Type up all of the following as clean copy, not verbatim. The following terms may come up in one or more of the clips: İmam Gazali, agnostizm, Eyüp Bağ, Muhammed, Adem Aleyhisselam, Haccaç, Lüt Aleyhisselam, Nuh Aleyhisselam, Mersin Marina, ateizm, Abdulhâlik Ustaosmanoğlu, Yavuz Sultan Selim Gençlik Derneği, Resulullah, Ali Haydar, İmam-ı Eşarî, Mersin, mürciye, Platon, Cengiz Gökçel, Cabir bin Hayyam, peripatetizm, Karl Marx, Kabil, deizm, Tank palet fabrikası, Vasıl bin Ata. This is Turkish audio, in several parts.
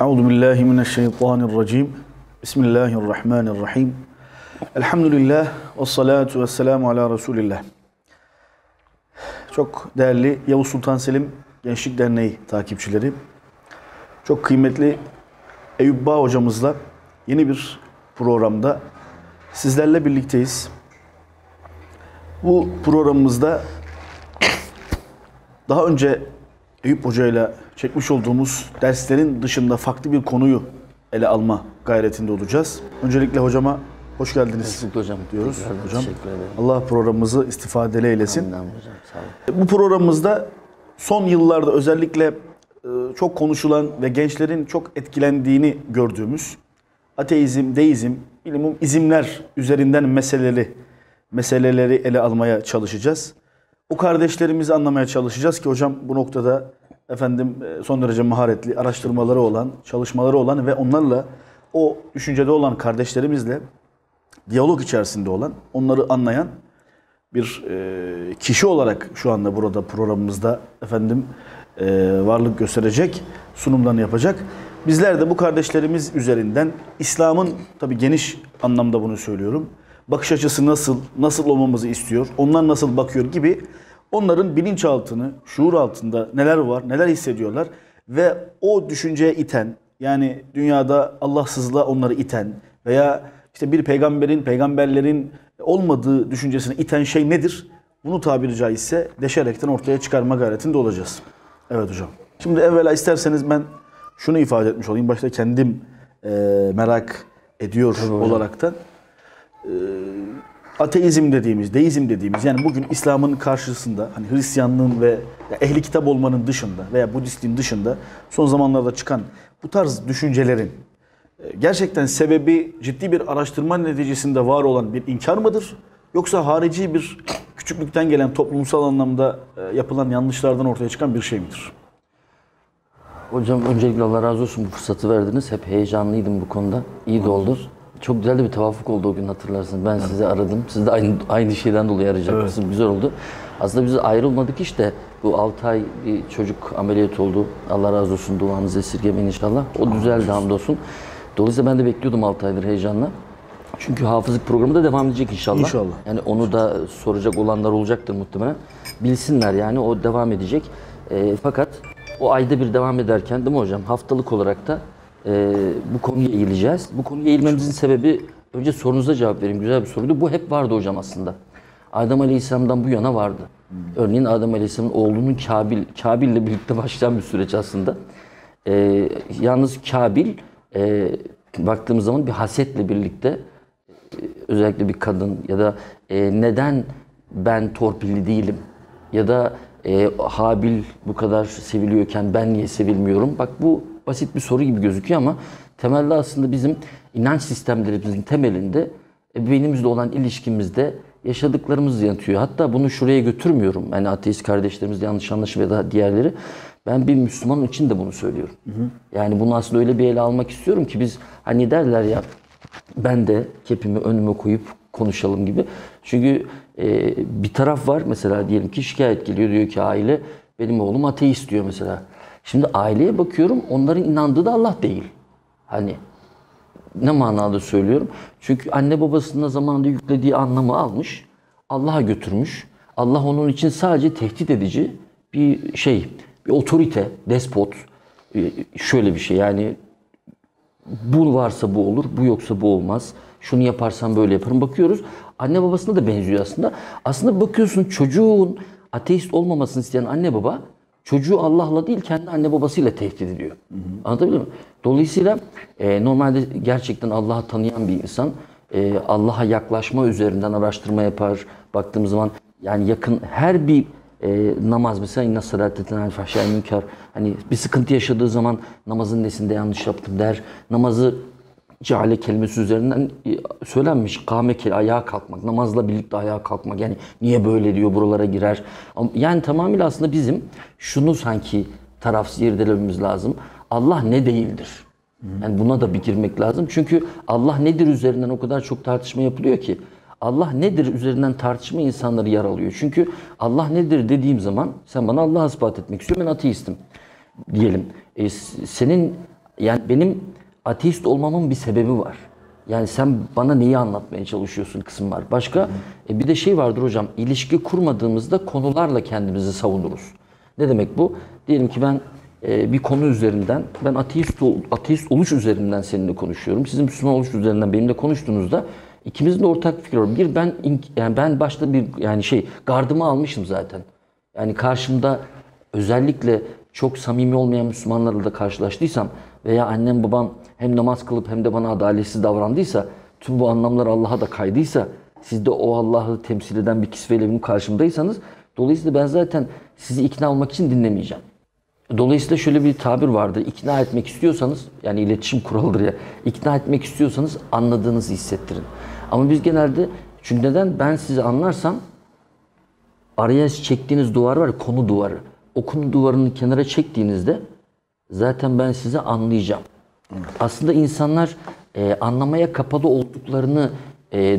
Euzubillahimineşşeytanirracim. Bismillahirrahmanirrahim. Elhamdülillah ve salatu ve selamu ala Resulillah. Çok değerli Yavuz Sultan Selim Gençlik Derneği takipçileri, çok kıymetli Eyüp Bağ hocamızla yeni bir programda sizlerle birlikteyiz. Bu programımızda daha önce Eyüp hocayla çekmiş olduğumuz derslerin dışında farklı bir konuyu ele alma gayretinde olacağız. Öncelikle hocama hoş geldiniz hocam diyoruz. Hocam, Allah programımızı istifadeli eylesin. Hocam, sağ olun. Bu programımızda son yıllarda özellikle çok konuşulan ve gençlerin çok etkilendiğini gördüğümüz ateizm, deizm, bilimum izimler üzerinden meseleleri ele almaya çalışacağız. O kardeşlerimizi anlamaya çalışacağız ki hocam bu noktada efendim son derece maharetli, araştırmaları olan, çalışmaları olan ve onlarla o düşüncede olan kardeşlerimizle diyalog içerisinde olan, onları anlayan bir kişi olarak şu anda burada programımızda efendim varlık gösterecek, sunumlarını yapacak. Bizler de bu kardeşlerimiz üzerinden İslam'ın, tabii geniş anlamda bunu söylüyorum, bakış açısı nasıl olmamızı istiyor, onlar nasıl bakıyor gibi onların bilinçaltını, şuur altında neler var, neler hissediyorlar ve o düşünceye iten, yani dünyada Allahsızlığa onları iten veya işte bir peygamberlerin olmadığı düşüncesine iten şey nedir? Bunu tabiri caizse deşerekten ortaya çıkarma gayretinde olacağız. Evet hocam. Şimdi evvela isterseniz ben şunu ifade etmiş olayım. Başta kendim merak ediyor olaraktan. Ateizm dediğimiz, deizm dediğimiz, yani bugün İslam'ın karşısında, hani Hristiyanlığın ve ehli kitap olmanın dışında veya Budistliğin dışında son zamanlarda çıkan bu tarz düşüncelerin gerçekten sebebi ciddi bir araştırma neticesinde var olan bir inkar mıdır? Yoksa harici bir küçüklükten gelen toplumsal anlamda yapılan yanlışlardan ortaya çıkan bir şey midir? Hocam öncelikle Allah razı olsun, bu fırsatı verdiniz. Hep heyecanlıydım bu konuda. İyi de oldu. Çok güzel de bir tevafuk oldu o gün, hatırlarsınız. Ben sizi aradım. Siz de aynı şeyden dolayı arayacaksınız. Evet. Güzel oldu. Aslında biz ayrılmadık işte. Bu 6 ay bir çocuk ameliyat oldu. Allah razı olsun. Duanızı esirgemeyin inşallah. O düzeldi hamdolsun. Dolayısıyla ben de bekliyordum 6 aydır heyecanla. Çünkü hafızlık programı da devam edecek inşallah. İnşallah. Yani onu da soracak olanlar olacaktır muhtemelen. Bilsinler yani, o devam edecek. Fakat o ayda bir devam ederken, değil mi hocam, haftalık olarak da bu konuya eğileceğiz. Bu konuya eğilmemizin sebebi, önce sorunuza cevap vereyim. Güzel bir soruydu. Bu hep vardı hocam aslında. Adem Aleyhisselam'dan bu yana vardı. Örneğin Adem Aleyhisselam'ın oğlunun Kabil'le birlikte başlayan bir süreç aslında. Yalnız Kabil baktığımız zaman bir hasetle birlikte özellikle bir kadın ya da neden ben torpilli değilim ya da Habil bu kadar seviliyorken ben niye sevilmiyorum? Bak bu basit bir soru gibi gözüküyor ama temelde aslında bizim inanç sistemlerimizin temelinde beynimizle olan ilişkimizde yaşadıklarımız yatıyor. Hatta bunu şuraya götürmüyorum. Yani ateist kardeşlerimiz yanlış anlaşılır ya da diğerleri. Ben bir Müslüman için de bunu söylüyorum. Yani bunu aslında öyle bir ele almak istiyorum ki biz hani derler ya, ben de kepimi önüme koyup konuşalım gibi. Çünkü bir taraf var mesela, diyelim ki şikayet geliyor, diyor ki aile benim oğlum ateist diyor mesela. Şimdi aileye bakıyorum, onların inandığı da Allah değil. Hani ne manada söylüyorum? Çünkü anne babasının zamanında yüklediği anlamı almış, Allah'a götürmüş. Allah onun için sadece tehdit edici bir şey, bir otorite, despot, şöyle bir şey yani. Bu varsa bu olur, bu yoksa bu olmaz. Şunu yaparsan böyle yaparım. Bakıyoruz, anne babasına da benziyor aslında. Aslında bakıyorsun, çocuğun ateist olmamasını isteyen anne baba, çocuğu Allah'la değil kendi anne babasıyla tehdit ediyor. Anlatabiliyor muyum? Dolayısıyla normalde gerçekten Allah'ı tanıyan bir insan Allah'a yaklaşma üzerinden araştırma yapar. Baktığımız zaman yani yakın her bir namaz mesela, inna salatetten el-fahşâ el-münkar, hani bir sıkıntı yaşadığı zaman namazın nesinde yanlış yaptım der. Namazı ceale kelimesi üzerinden söylenmiş. Kâme, ayağa kalkmak, namazla birlikte ayağa kalkmak. Yani niye böyle diyor, buralara girer. Yani tamamıyla aslında bizim şunu sanki tarafsız irdelememiz lazım. Allah ne değildir? Yani buna da bir girmek lazım. Çünkü Allah nedir üzerinden o kadar çok tartışma yapılıyor ki. Allah nedir üzerinden tartışma insanları yaralıyor. Çünkü Allah nedir dediğim zaman sen bana Allah'ı ispat etmek istiyorsun, ben ateistim diyelim. Senin Yani benim ateist olmamın bir sebebi var. Yani sen bana neyi anlatmaya çalışıyorsun kısım var. Başka bir de şey vardır hocam, ilişki kurmadığımızda konularla kendimizi savunuruz. Ne demek bu? Diyelim ki ben bir konu üzerinden, ben ateist oluş üzerinden seninle konuşuyorum. Sizin Müslüman oluş üzerinden benimle konuştuğunuzda ikimizin de ortak fikri var. Bir, ben başta bir gardımı almışım zaten. Yani karşımda özellikle çok samimi olmayan Müslümanlarla da karşılaştıysam veya annem babam hem namaz kılıp hem de bana adaletsiz davrandıysa, tüm bu anlamlar Allah'a da kaydıysa, siz de o Allah'ı temsil eden bir kisveyle benim karşımdaysanız, dolayısıyla ben zaten sizi ikna olmak için dinlemeyeceğim. Dolayısıyla şöyle bir tabir vardır, ikna etmek istiyorsanız, yani iletişim kuralıdır ya, ikna etmek istiyorsanız anladığınızı hissettirin. Ama biz genelde, çünkü neden? Ben sizi anlarsam, araya çektiğiniz duvar var ya, konu duvarı. O konu duvarını kenara çektiğinizde zaten ben sizi anlayacağım. Evet. Aslında insanlar anlamaya kapalı olduklarını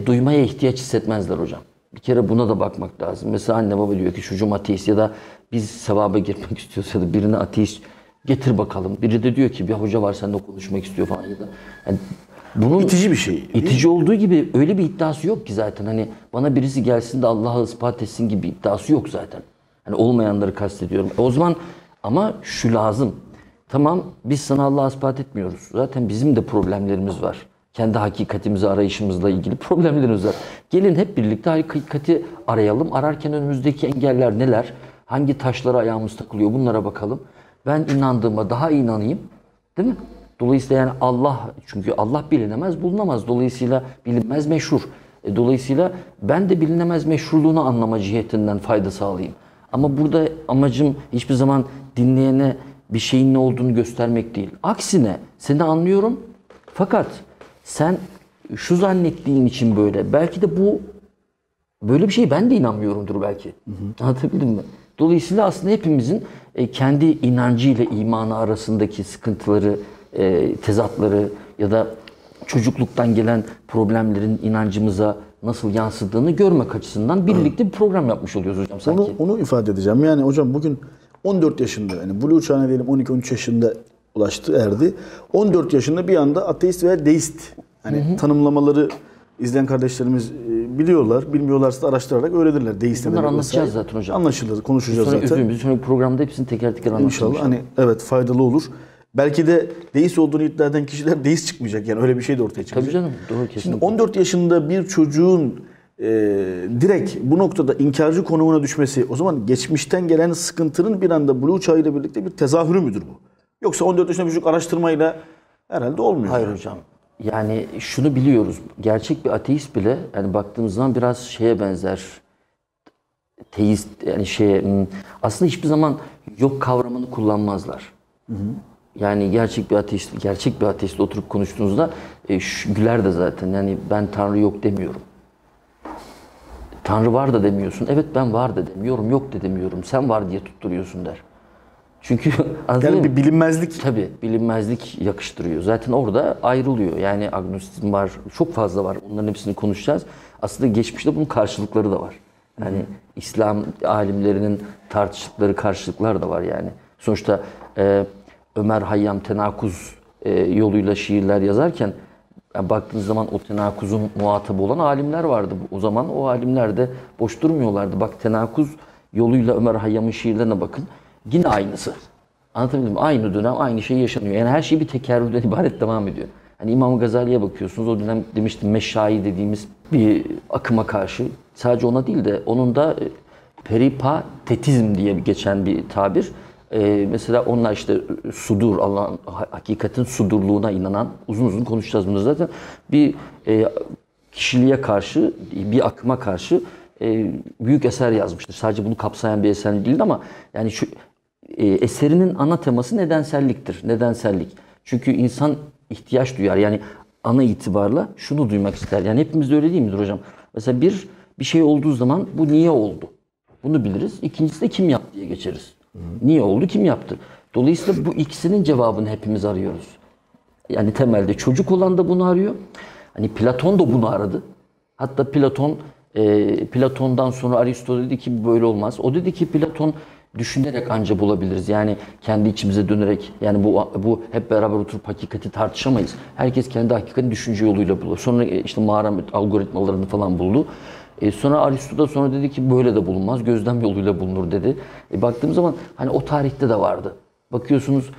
duymaya ihtiyaç hissetmezler hocam. Bir kere buna da bakmak lazım. Mesela anne baba diyor ki çocuğum ateist, ya da biz sevaba girmek istiyorsa da birine ateist getir bakalım. Biri de diyor ki bir hoca var seninle konuşmak istiyor falan, ya da yani bunun itici bir şey. İtici olduğu gibi öyle bir iddiası yok ki zaten. Hani bana birisi gelsin de Allah'ı ispat etsin gibi iddiası yok zaten. Hani olmayanları kastediyorum. O zaman ama şu lazım. Tamam, biz sana Allah'ı ispat etmiyoruz. Zaten bizim de problemlerimiz var. Kendi hakikatimizi arayışımızla ilgili problemlerimiz var. Gelin hep birlikte hakikati arayalım. Ararken önümüzdeki engeller neler? Hangi taşlara ayağımız takılıyor? Bunlara bakalım. Ben inandığıma daha inanayım. Değil mi? Dolayısıyla yani Allah, çünkü Allah bilinemez, bulunamaz. Dolayısıyla bilinmez meşhur. Dolayısıyla ben de bilinemez meşhurluğunu anlama cihetinden fayda sağlayayım. Ama burada amacım hiçbir zaman dinleyene bir şeyin ne olduğunu göstermek değil. Aksine seni anlıyorum fakat sen şu zannettiğin için böyle. Belki de bu böyle bir şey ben de inanmıyorumdur belki. Anlatabildim mi? Dolayısıyla aslında hepimizin kendi inancıyla imanı arasındaki sıkıntıları, tezatları ya da çocukluktan gelen problemlerin inancımıza nasıl yansıdığını görmek açısından birlikte bir program yapmış oluyoruz hocam sanki. Onu ifade edeceğim. Yani hocam bugün 14 yaşında, yani Blue çağına diyelim 12-13 yaşında ulaştı, erdi. 14 yaşında bir anda ateist veya deist tanımlamaları izleyen kardeşlerimiz biliyorlar. Bilmiyorlarsa araştırarak öğrenirler. Deist bunları anlatacağız vesaire. Zaten hocam. Anlaşılır, konuşacağız sonra zaten. Bir sonraki programda hepsini teker teker anlatacağız. İnşallah evet faydalı olur. Belki de deist olduğunu iddia eden kişiler deist çıkmayacak. Yani öyle bir şey de ortaya çıkacak. Tabii canım. Doğru, kesinlikle. Şimdi 14 yaşında bir çocuğun direkt bu noktada inkarcı konumuna düşmesi, o zaman geçmişten gelen sıkıntının bir anda Blue çağı ile birlikte bir tezahürü müdür bu? Yoksa 14 yaşında bir çocuk araştırmayla herhalde olmuyor. Hayır hocam. Yani şunu biliyoruz. Gerçek bir ateist bile yani baktığımız zaman biraz şeye benzer. Teist yani aslında hiçbir zaman yok kavramını kullanmazlar. Yani gerçek bir ateistle oturup konuştuğunuzda güler de zaten. Yani ben Tanrı yok demiyorum. Tanrı var da demiyorsun. Evet ben var da demiyorum, yok da demiyorum. Sen var diye tutturuyorsun der. Çünkü yani bir bilinmezlik. Tabii bilinmezlik yakıştırıyor. Zaten orada ayrılıyor. Yani agnostizm var, çok fazla var. Onların hepsini konuşacağız. Aslında geçmişte bunun karşılıkları da var. Yani İslam alimlerinin tartıştıkları karşılıklar da var yani. Sonuçta Ömer Hayyam tenakuz yoluyla şiirler yazarken yani baktığınız zaman o tenakuzun muhatabı olan alimler vardı. O zaman o alimler de boş durmuyorlardı. Bak tenakuz yoluyla Ömer Hayyam'ın şiirlerine bakın. Yine aynısı. Anlatabildim mi? Aynı dönem aynı şey yaşanıyor. Yani her şey bir tekerrürden ibaret devam ediyor. Hani İmam Gazali'ye bakıyorsunuz. O dönem demiştim meşai dediğimiz bir akıma karşı. Sadece ona değil de onun da peripatetizm diye geçen bir tabir. Mesela onlar işte sudur, Allah'ın hakikatin sudurluğuna inanan, uzun uzun konuşacağız bunu zaten. Bir kişiliğe karşı, bir akıma karşı büyük eser yazmıştır. Sadece bunu kapsayan bir eser değil ama yani şu eserinin ana teması nedenselliktir. Nedensellik. Çünkü insan ihtiyaç duyar. Yani ana itibarla şunu duymak ister. Yani hepimiz de öyle değil midir hocam? Mesela bir şey olduğu zaman bu niye oldu? Bunu biliriz. İkincisi de kim yaptı diye geçeriz. Niye oldu, kim yaptı? Dolayısıyla bu ikisinin cevabını hepimiz arıyoruz. Yani temelde çocuk olan da bunu arıyor. Hani Platon da bunu aradı. Hatta Platon'dan sonra Aristoteles dedi ki böyle olmaz. O dedi ki Platon düşünerek anca bulabiliriz. Yani kendi içimize dönerek, yani bu hep beraber oturup hakikati tartışamayız. Herkes kendi hakikatini düşünce yoluyla bulur. Sonra işte mağara algoritmalarını falan buldu. Sonra Aristoteles sonra dedi ki böyle de bulunmaz, gözlem yoluyla bulunur dedi. Baktığım zaman hani o tarihte de vardı. Bakıyorsunuz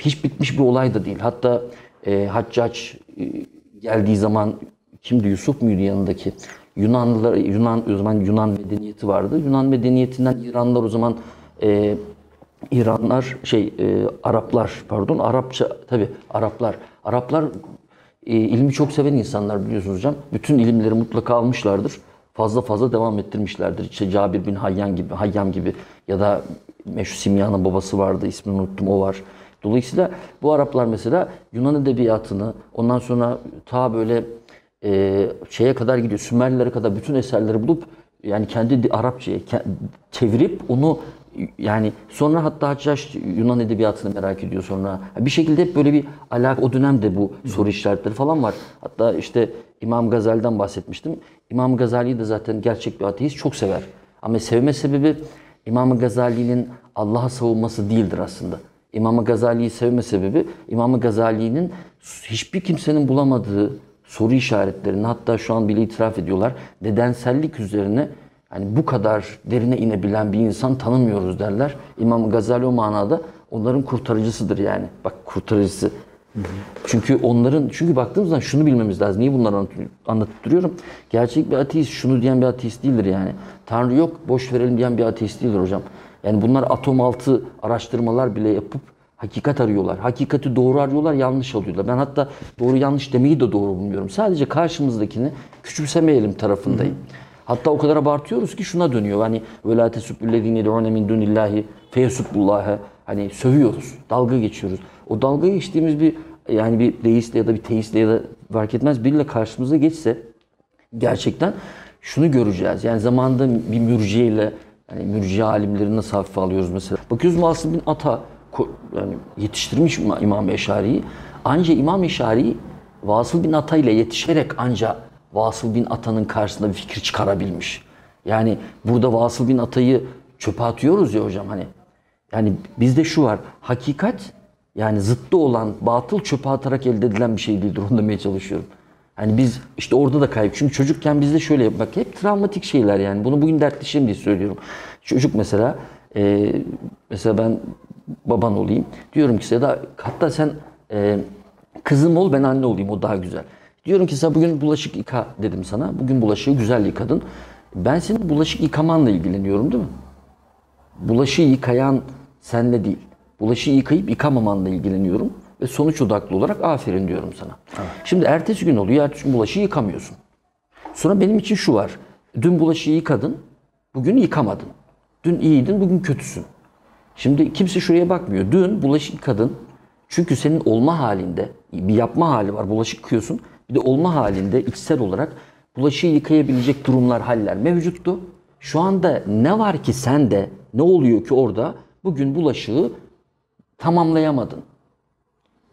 hiç bitmiş bir olay da değil. Hatta Haccaç geldiği zaman kimdi, Yusuf muydu yanındaki? Yunanlılar, o zaman Yunan medeniyeti vardı. Yunan medeniyetinden İranlar o zaman Araplar ilmi çok seven insanlar, biliyorsunuz hocam. Bütün ilimleri mutlaka almışlardır. Fazla devam ettirmişlerdir. İşte Cabir bin Hayyam gibi ya da meşhur Simya'nın babası vardı. İsmini unuttum, o var. Dolayısıyla bu Araplar mesela Yunan edebiyatını, ondan sonra ta böyle şeye kadar gidiyor, Sümerlilere kadar bütün eserleri bulup yani kendi Arapçaya çevirip onu, yani sonra hatta Haccaç Yunan edebiyatını merak ediyor sonra. Bir şekilde hep böyle bir alaka, o dönemde bu soru işaretleri falan var. Hatta işte İmam Gazali'den bahsetmiştim. İmam Gazali'yi de zaten gerçek bir ateist çok sever. Ama sevme sebebi İmam Gazali'nin Allah'a savunması değildir aslında. İmam Gazali'yi sevme sebebi İmam Gazali'nin hiçbir kimsenin bulamadığı soru işaretlerini, hatta şu an bile itiraf ediyorlar, nedensellik üzerine yani bu kadar derine inebilen bir insan tanımıyoruz derler. İmam Gazali o manada onların kurtarıcısıdır yani. Bak, kurtarıcısı. Çünkü onların, baktığımız zaman şunu bilmemiz lazım. Niye bunları anlatıp duruyorum? Gerçek bir ateist şunu diyen bir ateist değildir yani. Tanrı yok, boş verelim diyen bir ateist değildir hocam. Yani bunlar atom altı araştırmalar bile yapıp hakikat arıyorlar. Hakikati doğru arıyorlar, yanlış alıyorlar. Ben hatta doğru yanlış demeyi de doğru bulmuyorum. Sadece karşımızdakini küçümsemeyelim tarafındayım. Hatta o kadar abartıyoruz ki şuna dönüyor. Hani وَلَا تَسُبُّ الَّذ۪ينَ دُعُونَ مِنْ دُونِ اللّٰهِ فَيَسُبُّ اللّٰهَ. Hani sövüyoruz, dalga geçiyoruz. O dalga geçtiğimiz bir deistle ya da bir teistle ya da fark etmez biriyle karşımıza geçse gerçekten şunu göreceğiz. Yani zamanında bir mürciyeyle, yani mürciye alimlerini nasıl hafife alıyoruz mesela. Bakıyoruz Vasıl bin Ata yani yetiştirmiş İmam-ı Eşarî'yi. Anca İmam-ı Eşarî Vasıl bin Ata ile yetişerek anca Vasıl bin Ata'nın karşısında bir fikir çıkarabilmiş. Yani burada Vasıl bin Ata'yı çöpe atıyoruz ya hocam hani. Yani bizde şu var, hakikat yani zıttı olan batıl çöpe atarak elde edilen bir şey değildir. Onu demeye çalışıyorum. Yani biz işte orada da kayıp. Çünkü çocukken bizde şöyle, bak hep travmatik şeyler yani. Bunu bugün dertleşeyim diye söylüyorum. Çocuk mesela, mesela ben baban olayım. Diyorum ki size, hatta sen kızım ol, ben anne olayım, o daha güzel. Diyorum ki sen bugün bulaşık yıka dedim sana. Bugün bulaşığı güzel yıkadın. Ben senin bulaşık yıkamanla ilgileniyorum değil mi? Bulaşığı yıkayan senle değil. Bulaşığı yıkayıp yıkamamanla ilgileniyorum. Ve sonuç odaklı olarak aferin diyorum sana. Evet. Şimdi ertesi gün oluyor. Ertesi gün bulaşığı yıkamıyorsun. Sonra benim için şu var. Dün bulaşığı yıkadın. Bugün yıkamadın. Dün iyiydin. Bugün kötüsün. Şimdi kimse şuraya bakmıyor. Dün bulaşık yıkadın. Çünkü senin olma halinde bir yapma hali var. Bulaşık yıkıyorsun. Bir de olma halinde içsel olarak bulaşığı yıkayabilecek durumlar, haller mevcuttu. Şu anda ne var ki sende, ne oluyor ki orada bugün bulaşığı tamamlayamadın.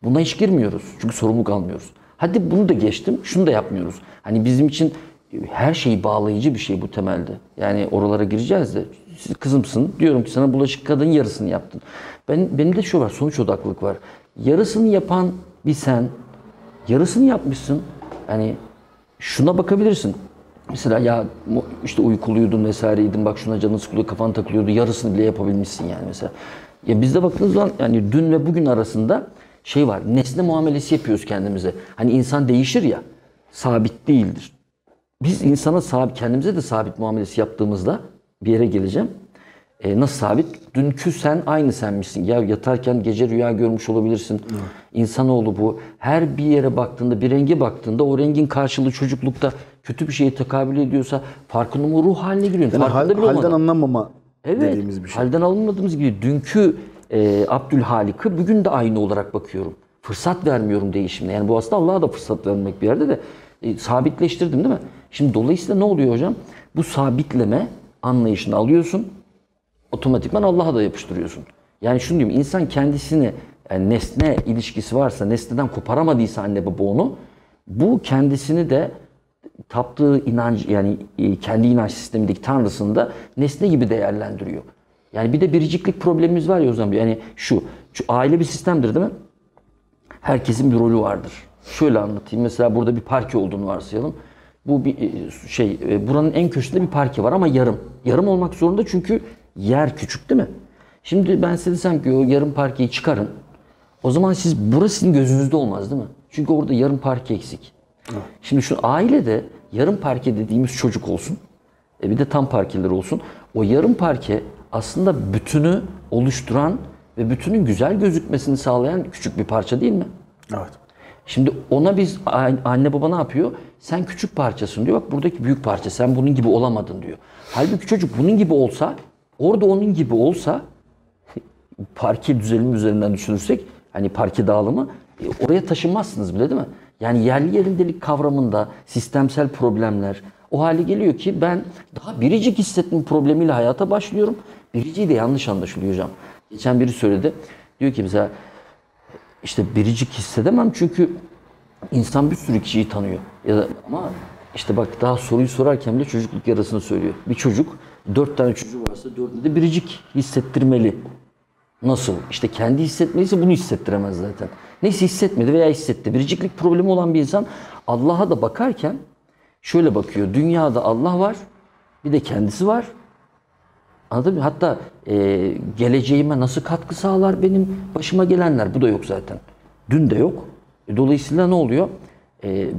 Buna hiç girmiyoruz. Çünkü sorumluluk almıyoruz. Hadi bunu da geçtim. Şunu da yapmıyoruz. Hani bizim için her şeyi bağlayıcı bir şey bu temelde. Yani oralara gireceğiz de. Kızımsın. Diyorum ki sana bulaşık kadının yarısını yaptın. Benim de şu var. Sonuç odaklılık var. Yarısını yapan bir sen. Yarısını yapmışsın. Hani şuna bakabilirsin. Mesela ya işte uykuluydun vesaireydim. Bak şuna canın sıkılıyor, kafan takılıyordu. Yarısını bile yapabilmişsin yani mesela. Ya bizde baktığınız zaman yani dün ve bugün arasında şey var, nesne muamelesi yapıyoruz kendimize. Hani insan değişir ya, sabit değildir. Biz insana sabit, kendimize de sabit muamelesi yaptığımızda bir yere geleceğim. Nasıl sabit? Dünkü sen aynı senmişsin. Ya yatarken gece rüya görmüş olabilirsin. Hı. İnsanoğlu bu. Her bir yere baktığında, bir renge baktığında o rengin karşılığı çocuklukta kötü bir şeye tekabül ediyorsa farkında ruh haline giriyorsun. Yani halden anlamama dediğimiz bir şey. Halden anlamadığımız gibi dünkü Abdülhalik'ı bugün de aynı olarak bakıyorum. Fırsat vermiyorum değişimle. Yani bu aslında Allah'a da fırsat vermek bir yerde de sabitleştirdim değil mi? Şimdi dolayısıyla ne oluyor hocam? Bu sabitleme anlayışını alıyorsun. Otomatikman Allah'a da yapıştırıyorsun. Yani şunu diyeyim, insan kendisini yani nesne ilişkisi varsa, nesneden koparamadıysa anne baba onu, bu kendisini de taptığı inanç, yani kendi inanç sistemindeki tanrısını da nesne gibi değerlendiriyor. Yani bir de biriciklik problemimiz var ya o zaman. Yani şu aile bir sistemdir değil mi? Herkesin bir rolü vardır. Şöyle anlatayım. Mesela burada bir parke olduğunu varsayalım. Bu bir buranın en köşesinde bir parke var ama yarım. Yarım olmak zorunda çünkü yer küçük değil mi? Şimdi ben size desem ki o yarım parkeyi çıkarın. O zaman burası sizin gözünüzde olmaz değil mi? Çünkü orada yarım parke eksik. Evet. Şimdi şu ailede yarım parke dediğimiz çocuk olsun. Bir de tam parkeler olsun. O yarım parke aslında bütünü oluşturan ve bütünün güzel gözükmesini sağlayan küçük bir parça değil mi? Evet. Şimdi ona biz anne baba ne yapıyor? Sen küçük parçasın diyor. Bak buradaki büyük parça. Sen bunun gibi olamadın diyor. Halbuki çocuk bunun gibi olsa, orada onun gibi olsa parke düzeninin üzerinden düşünürsek hani parke dağılımı oraya taşınmazsınız bile değil mi? Yani yerli yerindelik kavramında sistemsel problemler o hale geliyor ki ben daha biricik hissetme problemiyle hayata başlıyorum. Biriciği de yanlış anlaşılıyor hocam. Geçen biri söyledi. Diyor ki mesela işte biricik hissedemem çünkü insan bir sürü kişiyi tanıyor. Ama işte bak daha soruyu sorarken bile çocukluk yarasını söylüyor. Bir çocuk 4 tane çocuğu varsa 4'ünü de biricik hissettirmeli. Nasıl? İşte kendi hissetmeliyse bunu hissettiremez zaten. Neyse hissetmedi veya hissetti. Biriciklik problemi olan bir insan Allah'a da bakarken şöyle bakıyor. Dünyada Allah var, bir de kendisi var. Anladın mı? Hatta geleceğime nasıl katkı sağlar benim başıma gelenler? Bu da yok zaten. Dün de yok. Dolayısıyla ne oluyor?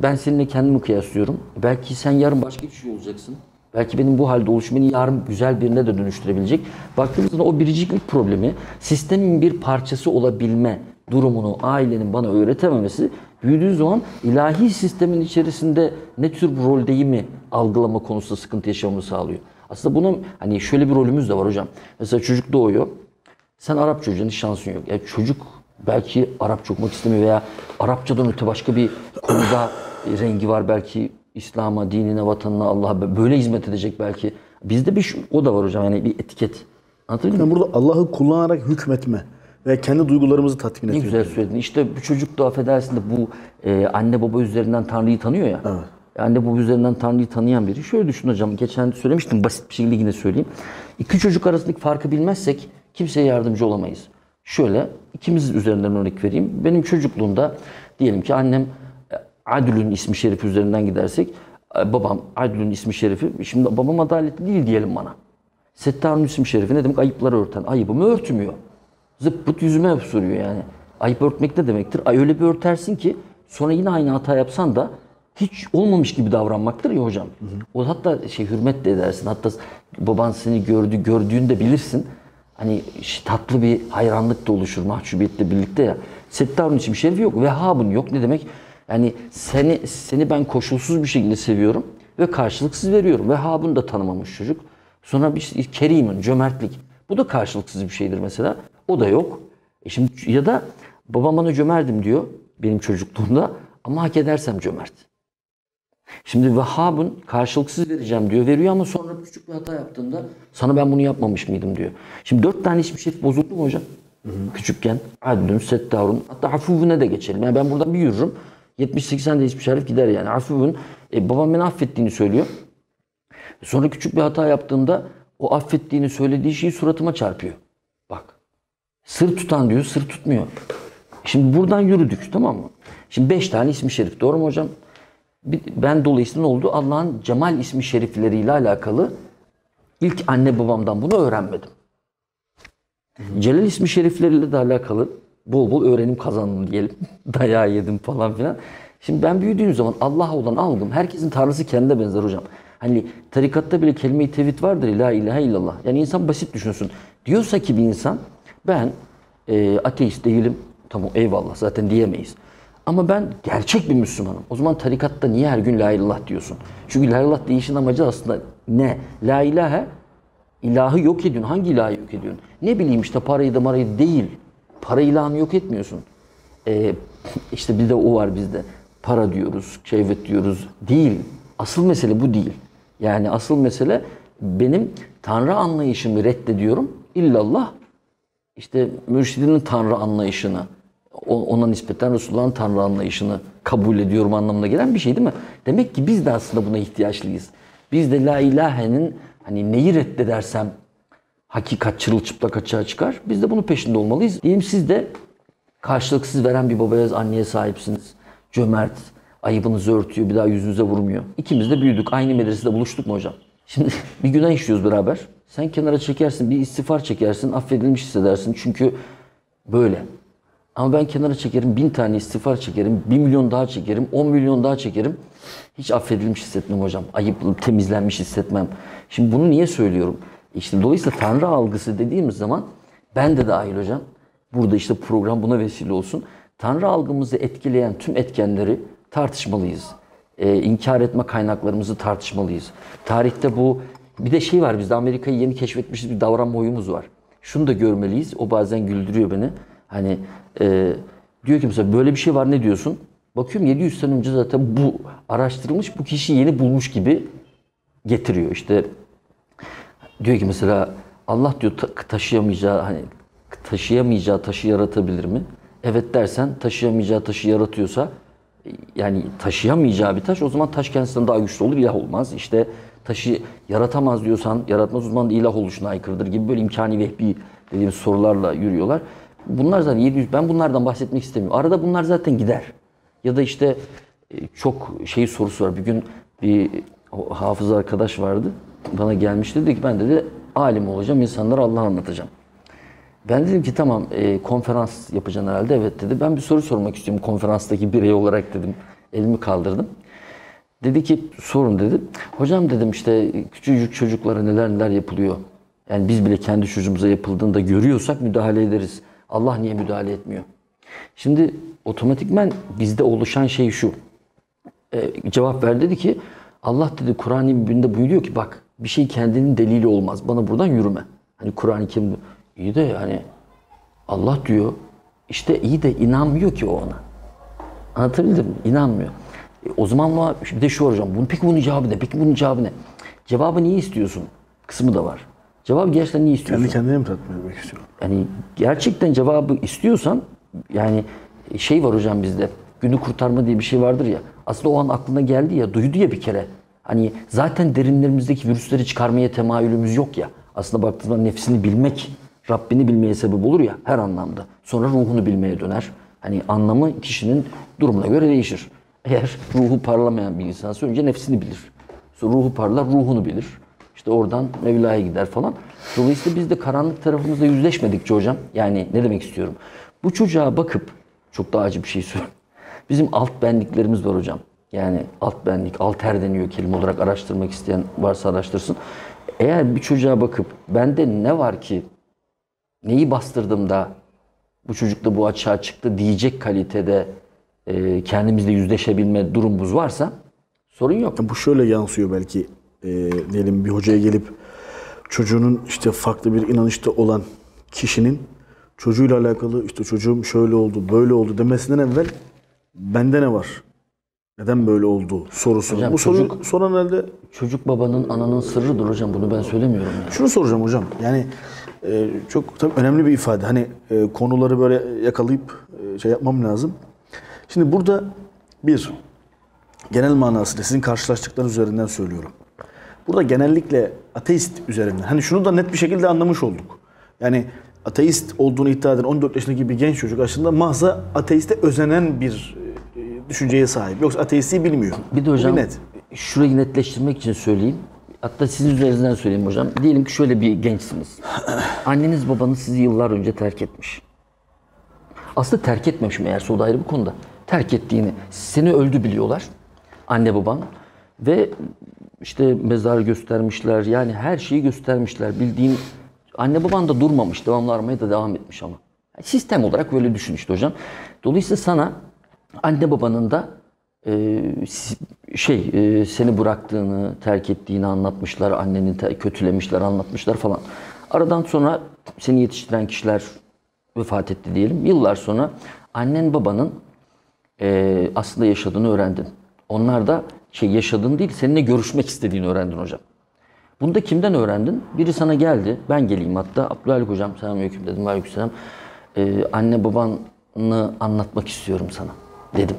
Ben seninle kendimi kıyaslıyorum. Belki sen yarın başka bir şey olacaksın. Belki benim bu halde oluşum beni yarın güzel birine de dönüştürebilecek. Baktığımızda o biriciklik problemi, sistemin bir parçası olabilme durumunu ailenin bana öğretememesi, büyüdüğü zaman ilahi sistemin içerisinde ne tür bir roldeyimi algılama konusunda sıkıntı yaşamamı sağlıyor. Aslında bunun hani şöyle bir rolümüz de var hocam. Mesela çocuk doğuyor. Sen Arap çocuğun hiç şansın yok. Yani çocuk belki Arapça okumak istemiyor veya Arapçadan öte başka bir konuda rengi var belki. İslam'a, dinine, vatanına, Allah'a böyle hizmet edecek belki. Bizde bir o da var hocam yani bir etiket. Anlatabiliyor muyum? Burada Allah'ı kullanarak hükmetme ve kendi duygularımızı tatmin etmek. Ne güzel söyledin. İşte bir çocuk da affedersin de bu anne baba üzerinden Tanrı'yı tanıyor ya. Evet. Anne baba üzerinden Tanrı'yı tanıyan biri. Şöyle düşün hocam. Geçen söylemiştim basit bir şekilde yine söyleyeyim. 2 çocuk arasındaki farkı bilmezsek kimseye yardımcı olamayız. Şöyle ikimiz üzerinden örnek vereyim. Benim çocukluğumda diyelim ki annem Adül'ün ismi şerifi üzerinden gidersek, babam Adül'ün ismi şerifi, şimdi babam adaletli değil diyelim bana. Settar'ın ismi şerifi ne demek? Ayıpları örten. Ayıbımı örtmüyor. Zıppıt yüzüme sürüyor yani. Ayıp örtmek ne demektir? Öyle bir örtersin ki sonra yine aynı hata yapsan da hiç olmamış gibi davranmaktır ya hocam. Hı hı. O hatta hürmet de edersin. Hatta baban seni gördüğünde bilirsin. Hani tatlı bir hayranlık da oluşur mahcubiyetle birlikte ya. Settar'ın ismi şerifi yok. Vehhab'ın yok. Ne demek? Yani seni ben koşulsuz bir şekilde seviyorum ve karşılıksız veriyorum. Vehhab'ın da tanımamış çocuk. Sonra bir Kerim'in, cömertlik. Bu da karşılıksız bir şeydir mesela. O da yok. Şimdi ya da babam bana cömerdim diyor benim çocukluğumda ama hak edersem cömert. Şimdi Vehhab'ın karşılıksız vereceğim diyor. Veriyor ama sonra küçük bir hata yaptığında sana ben bunu yapmamış mıydım diyor. Şimdi 4 tane hiçbir şey bozuldu mu hocam? Hı hı. Küçükken Adlun, Settarun hatta Afuvune de geçelim. Yani ben buradan bir yürürüm. 70-80'de hiçbir şerif gider yani. Afuvun, babam beni affettiğini söylüyor. Sonra küçük bir hata yaptığımda o affettiğini söylediği şeyi suratıma çarpıyor. Bak. Sır tutan diyor, sır tutmuyor. Şimdi buradan yürüdük tamam mı? Şimdi 5 tane ismi şerif. Doğru mu hocam? Ben dolayısıyla ne oldu? Allah'ın cemal ismi şerifleriyle alakalı ilk anne babamdan bunu öğrenmedim. Celal ismi şerifleriyle de alakalı bol bol öğrenim kazandım diyelim. Dayağı yedim falan filan. Şimdi ben büyüdüğüm zaman Allah'a olan algım, herkesin tanrısı kendine benzer hocam. Hani tarikatta bile kelime-i tevhid vardır. La ilahe illallah. Yani insan basit düşünsün. Diyorsa ki bir insan ben ateist değilim. Tamam eyvallah zaten diyemeyiz. Ama ben gerçek bir Müslümanım. O zaman tarikatta niye her gün la ilallah diyorsun? Çünkü la ilallah deyişin amacı aslında ne? La ilahe ilahı yok ediyorsun. Hangi ilahı yok ediyorsun? Ne bileyim işte parayı da marayı değil. Para ilahını yok etmiyorsun. İşte bir de o var bizde. Para diyoruz, şehvet diyoruz. Değil. Asıl mesele bu değil. Yani asıl mesele benim Tanrı anlayışımı reddediyorum. İllallah. İşte mürşidinin Tanrı anlayışını, ona nispeten Resulullah'ın Tanrı anlayışını kabul ediyorum anlamına gelen bir şey değil mi? Demek ki biz de aslında buna ihtiyaçlıyız. Biz de la ilahenin hani neyi reddedersem hakikat çırılçıplak açığa çıkar. Biz de bunun peşinde olmalıyız. Diyelim siz de karşılıksız veren bir babaya, anneye sahipsiniz. Cömert, ayıbınızı örtüyor, bir daha yüzünüze vurmuyor. İkimiz de büyüdük, aynı medresede buluştuk mu hocam? Şimdi bir günah işliyoruz beraber. Sen kenara çekersin, bir istiğfar çekersin, affedilmiş hissedersin çünkü böyle. Ama ben kenara çekerim, 1000 tane istiğfar çekerim, 1 milyon daha çekerim, 10 milyon daha çekerim. Hiç affedilmiş hissetmem hocam, ayıplı, temizlenmiş hissetmem. Şimdi bunu niye söylüyorum? İşte dolayısıyla Tanrı algısı dediğimiz zaman, ben de dahil hocam, burada işte program buna vesile olsun. Tanrı algımızı etkileyen tüm etkenleri tartışmalıyız. İnkar etme kaynaklarımızı tartışmalıyız. Tarihte bu, bir de şey var, bizde Amerika'yı yeni keşfetmişiz bir davranma huyumuz var. Şunu da görmeliyiz, o bazen güldürüyor beni. Hani diyor ki mesela böyle bir şey var, ne diyorsun? Bakıyorum 700 sene önce zaten bu araştırılmış, bu kişi yeni bulmuş gibi getiriyor. İşte diyor ki mesela Allah diyor taşıyamayacağı, hani taşıyamayacağı taşı yaratabilir mi? Evet dersen taşıyamayacağı taşı yaratıyorsa, yani taşıyamayacağı bir taş, o zaman taş kendisinden daha güçlü olur, ilah olmaz. İşte taşı yaratamaz diyorsan, yaratmaz, o zaman da ilah oluşuna aykırıdır gibi böyle imkani vehbi dediğimiz sorularla yürüyorlar. Bunlar zaten 700, ben bunlardan bahsetmek istemiyorum. Arada bunlar zaten gider. Ya da işte çok şey sorusu var. Bir gün bir hafız arkadaş vardı. Bana gelmişti, dedi ki ben dedi alim olacağım, insanlara Allah'ı anlatacağım. Ben dedim ki tamam, konferans yapacaksın herhalde. Evet dedi. Ben bir soru sormak istiyorum konferanstaki birey olarak dedim. Elimi kaldırdım. Dedi ki sorun dedi. Hocam dedim işte küçücük çocuklara neler neler yapılıyor. Yani biz bile kendi çocuğumuza yapıldığını da görüyorsak müdahale ederiz. Allah niye müdahale etmiyor? Şimdi otomatikmen bizde oluşan şey şu. Cevap ver dedi ki Allah dedi Kur'an-ı Mübin'de buyuruyor ki bak bir şey kendinin delili olmaz. Bana buradan yürüme. Hani Kur'an-ı Kerim iyi de yani Allah diyor işte iyi de inanmıyor ki o ona. Anlatabildim mi? İnanmıyor. O zaman bir de şu var hocam. Peki bunun cevabı ne? Peki bunun cevabı ne? Cevabı niye istiyorsun? Kısmı da var. Cevabı gerçekten niye istiyorsun? Kendi kendine mi tatmin istiyorsun? Yani gerçekten cevabı istiyorsan yani şey var hocam bizde. Günü kurtarma diye bir şey vardır ya. Aslında o an aklına geldi ya, duydu ya bir kere. Hani zaten derinlerimizdeki virüsleri çıkarmaya temayülümüz yok ya. Aslında baktığında nefsini bilmek, Rabbini bilmeye sebep olur ya her anlamda. Sonra ruhunu bilmeye döner. Hani anlamı kişinin durumuna göre değişir. Eğer ruhu parlamayan bir insansa önce nefsini bilir. Sonra ruhu parlar, ruhunu bilir. İşte oradan Mevla'ya gider falan. Dolayısıyla biz de karanlık tarafımızla yüzleşmedikçe hocam, yani ne demek istiyorum? Bu çocuğa bakıp, çok daha acı bir şey söylüyorum. Bizim alt benliklerimiz var hocam. Yani alt benlik, alter deniyor kelime olarak, araştırmak isteyen varsa araştırsın. Eğer bir çocuğa bakıp, bende ne var ki, neyi bastırdım da bu çocukta bu açığa çıktı diyecek kalitede kendimizle yüzleşebilme durumumuz varsa sorun yok. Bu şöyle yansıyor belki. Diyelim bir hocaya gelip çocuğunun işte farklı bir inanışta olan kişinin çocuğuyla alakalı işte çocuğum şöyle oldu, böyle oldu demesinden evvel bende ne var? Neden böyle oldu sorusu. Hocam, bu çocuk, soruyu soran halde çocuk babanın, ananın sırrıdır hocam. Bunu ben söylemiyorum. Yani. Şunu soracağım hocam. Yani çok tabii önemli bir ifade. Hani konuları böyle yakalayıp şey yapmam lazım. Şimdi burada bir genel manasıyla sizin karşılaştıklarınız üzerinden söylüyorum. Burada genellikle ateist üzerinden. Hani şunu da net bir şekilde anlamış olduk. Yani ateist olduğunu iddia eden 14 yaşındaki bir genç çocuk aslında mahza ateiste özenen bir düşünceye sahip. Yoksa ateisti bilmiyor. Bir de hocam net. Şurayı netleştirmek için söyleyeyim. Hatta sizin üzerinden söyleyeyim hocam. Diyelim ki şöyle bir gençsiniz. Anneniz babanız sizi yıllar önce terk etmiş. Aslında terk etmemiş meğerse, o da ayrı bir konuda. Terk ettiğini, seni öldü biliyorlar. Anne baban. Ve işte mezarı göstermişler, yani her şeyi göstermişler. Bildiğin anne baban da durmamış, devamlı aramaya da devam etmiş ama. Sistem olarak böyle düşün işte hocam. Dolayısıyla sana anne babanın da seni bıraktığını, terk ettiğini anlatmışlar. Anneni kötülemişler, anlatmışlar falan. Aradan sonra seni yetiştiren kişiler vefat etti diyelim. Yıllar sonra annen babanın aslında yaşadığını öğrendin. Onlar da yaşadığını değil, seninle görüşmek istediğini öğrendin hocam. Bunu da kimden öğrendin? Biri sana geldi, ben geleyim hatta. Abdulhâlik hocam, selamünaleyküm dedim. Aleykümselam. Anne babanı anlatmak istiyorum sana dedim.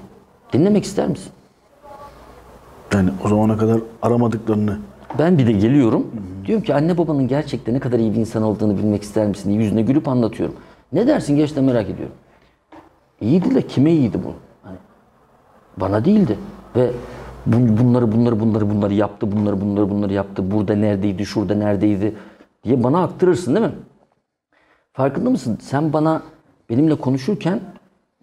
Dinlemek ister misin? Yani o zamana kadar aramadıklarını. Ben bir de geliyorum. Diyorum ki anne babanın gerçekten ne kadar iyi bir insan olduğunu bilmek ister misin diye yüzüne gülüp anlatıyorum. Ne dersin gerçekten merak ediyorum. İyiydi de kime iyiydi bu? Hani bana değildi. Ve bunları yaptı, bunları yaptı. Burada neredeydi, şurada neredeydi diye bana aktarırsın değil mi? Farkında mısın? Sen benimle konuşurken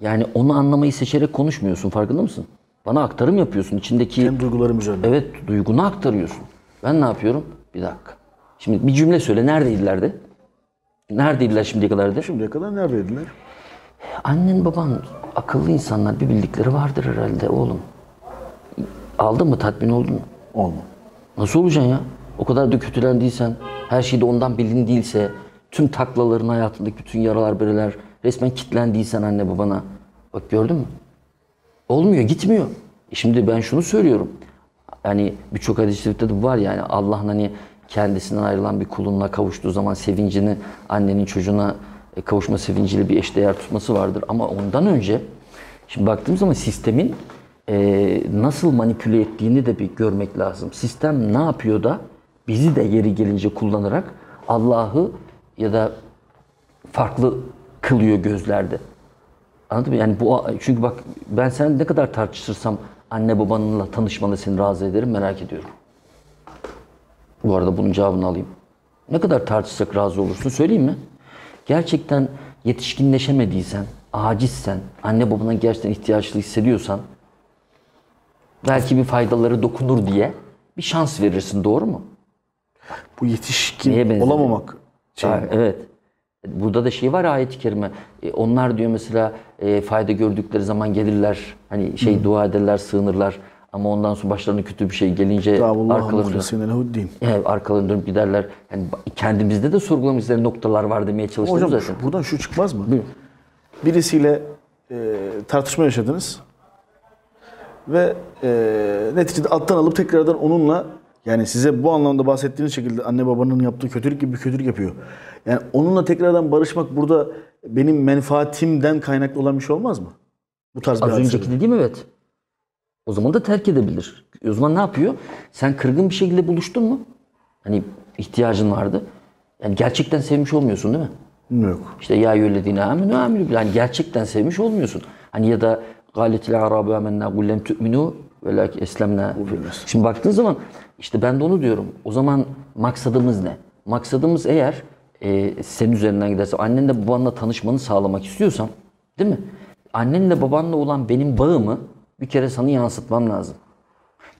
yani onu anlamayı seçerek konuşmuyorsun. Farkında mısın? Bana aktarım yapıyorsun. İçindeki... Kendi duygularım üzerine. Evet, duygunu aktarıyorsun. Ben ne yapıyorum? Bir dakika. Şimdi bir cümle söyle. Neredeydiler de? Neredeydiler şimdiye kadar de? Şimdiye kadar neredeydiler? Annen baban akıllı insanlar, bir bildikleri vardır herhalde oğlum. Aldın mı? Tatmin oldun mu? Olmadı. Nasıl olacaksın ya? O kadar da kötülendiysen, her şeyde ondan bildiğin değilse, tüm taklaların hayatındaki bütün yaralar bereler, resmen kilitlendiysen anne babana. Bak gördün mü? Olmuyor, gitmiyor. Şimdi ben şunu söylüyorum. Yani birçok hadis-i şerifte de var yani Allah'ın hani kendisinden ayrılan bir kulunla kavuştuğu zaman sevincini annenin çocuğuna kavuşma sevinciyle bir eşdeğer tutması vardır. Ama ondan önce şimdi baktığım zaman sistemin nasıl manipüle ettiğini de bir görmek lazım. Sistem ne yapıyor da bizi de yeri gelince kullanarak Allah'ı ya da farklı kılıyor gözlerde. Anladın mı? Yani bu, çünkü bak ben sen ne kadar tartışırsam anne babanınla tanışmanı seni razı ederim, merak ediyorum. Bu arada bunun cevabını alayım. Ne kadar tartışsak razı olursun söyleyeyim mi? Gerçekten yetişkinleşemediysen, acizsen, anne babana gerçekten ihtiyaçlı hissediyorsan belki bir faydaları dokunur diye bir şans verirsin, doğru mu? Bu yetişkin olamamak şey. Ha, evet. Burada da şey var ayet-i kerime. Onlar diyor mesela fayda gördükleri zaman gelirler. Hani şey dua ederler, sığınırlar. Ama ondan sonra başlarına kötü bir şey gelince arkalarını dönüp giderler. Yani kendimizde de sorgulamışlar noktalar var demeye çalıştığımız hocam, zaten. Buradan şu çıkmaz mı? Buyurun. Birisiyle tartışma yaşadınız. Ve neticede alttan alıp tekrardan onunla yani size bu anlamda bahsettiğiniz şekilde anne babanın yaptığı kötülük gibi bir kötülük yapıyor. Yani onunla tekrardan barışmak burada benim menfaatimden kaynaklı olan bir şey olmaz mı? Bu tarz az önceki dediğim evet. O zaman da terk edebilir. O zaman ne yapıyor? Sen kırgın bir şekilde buluştun mu? Hani ihtiyacın vardı. Yani gerçekten sevmiş olmuyorsun değil mi? Yok. İşte ya yöllediğine aminu. Yani gerçekten sevmiş olmuyorsun. Hani ya da galetil arabu amennâ gullem tü'minû velâki eslemnâ. Şimdi baktığın zaman işte ben de onu diyorum. O zaman maksadımız ne? Maksadımız eğer senin üzerinden giderse annenle babanla tanışmanı sağlamak istiyorsam değil mi? Annenle babanla olan benim bağımı bir kere sana yansıtmam lazım.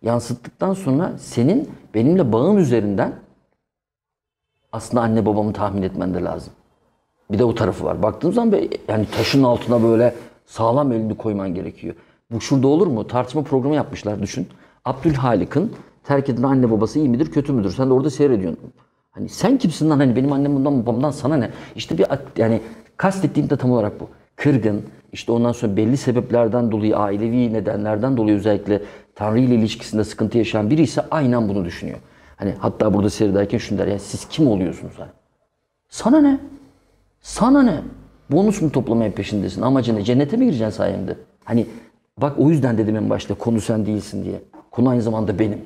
Yansıttıktan sonra senin benimle bağım üzerinden aslında anne babamı tahmin etmen de lazım. Bir de o tarafı var. Baktığım zaman yani taşın altına böyle sağlam elini koyman gerekiyor. Bu şurada olur mu? Tartışma programı yapmışlar düşün. Abdülhalik'in terk edilen anne babası iyi midir kötü müdür? Sen de orada seyrediyorsun. Hani sen kimsin lan? Hani benim annem bundan babamdan sana ne? İşte bir yani kastettiğim de tam olarak bu. Kırgın, işte ondan sonra belli sebeplerden dolayı, ailevi nedenlerden dolayı özellikle Tanrı ile ilişkisinde sıkıntı yaşayan biri ise aynen bunu düşünüyor. Hani hatta burada seyrederken şunu der, ya siz kim oluyorsunuz? Hani? Sana ne? Sana ne? Bonus mu toplamaya peşindesin? Amacı ne? Cennete mi gireceksin sayemde? Hani bak o yüzden dedim en başta konu sen değilsin diye. Konu aynı zamanda benim.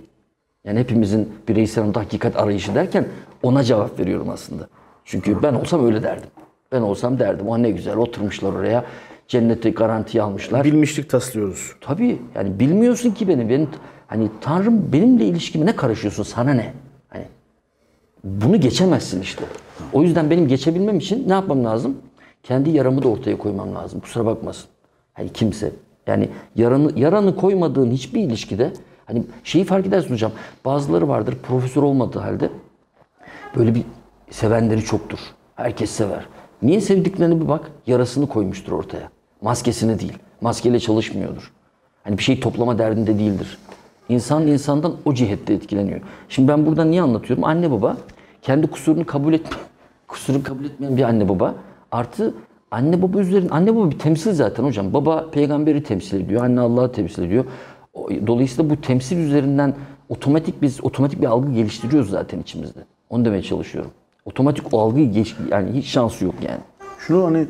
Yani hepimizin bireysel anlamda hakikat arayışı derken ona cevap veriyorum aslında. Çünkü ben olsam öyle derdim. Ben olsam derdim. O ne güzel oturmuşlar oraya. Cenneti garantiye almışlar. Bilmişlik taslıyoruz. Tabii. Yani bilmiyorsun ki beni. Benim, hani Tanrım benimle ilişkime ne karışıyorsun? Sana ne? Hani bunu geçemezsin işte. O yüzden benim geçebilmem için ne yapmam lazım? Kendi yaramı da ortaya koymam lazım. Kusura bakmasın. Hani kimse. Yani yaranı koymadığın hiçbir ilişkide hani şeyi fark edersin hocam. Bazıları vardır profesör olmadığı halde böyle bir sevenleri çoktur. Herkes sever. Niye sevdiklerine bir bak, yarasını koymuştur ortaya. Maskesini değil, maskeyle çalışmıyordur. Hani bir şey toplama derdinde değildir. İnsan insandan o cihette etkileniyor. Şimdi ben buradan niye anlatıyorum? Anne baba kendi kusurunu kabul etmeyen bir anne baba artı anne baba üzerinde anne baba bir temsil zaten hocam. Baba peygamberi temsil ediyor, anne Allah'ı temsil ediyor. Dolayısıyla bu temsil üzerinden otomatik bir algı geliştiriyoruz zaten içimizde. Onu demeye çalışıyorum. Otomatik o algıyı geç, yani hiç şansı yok yani. Şunu hani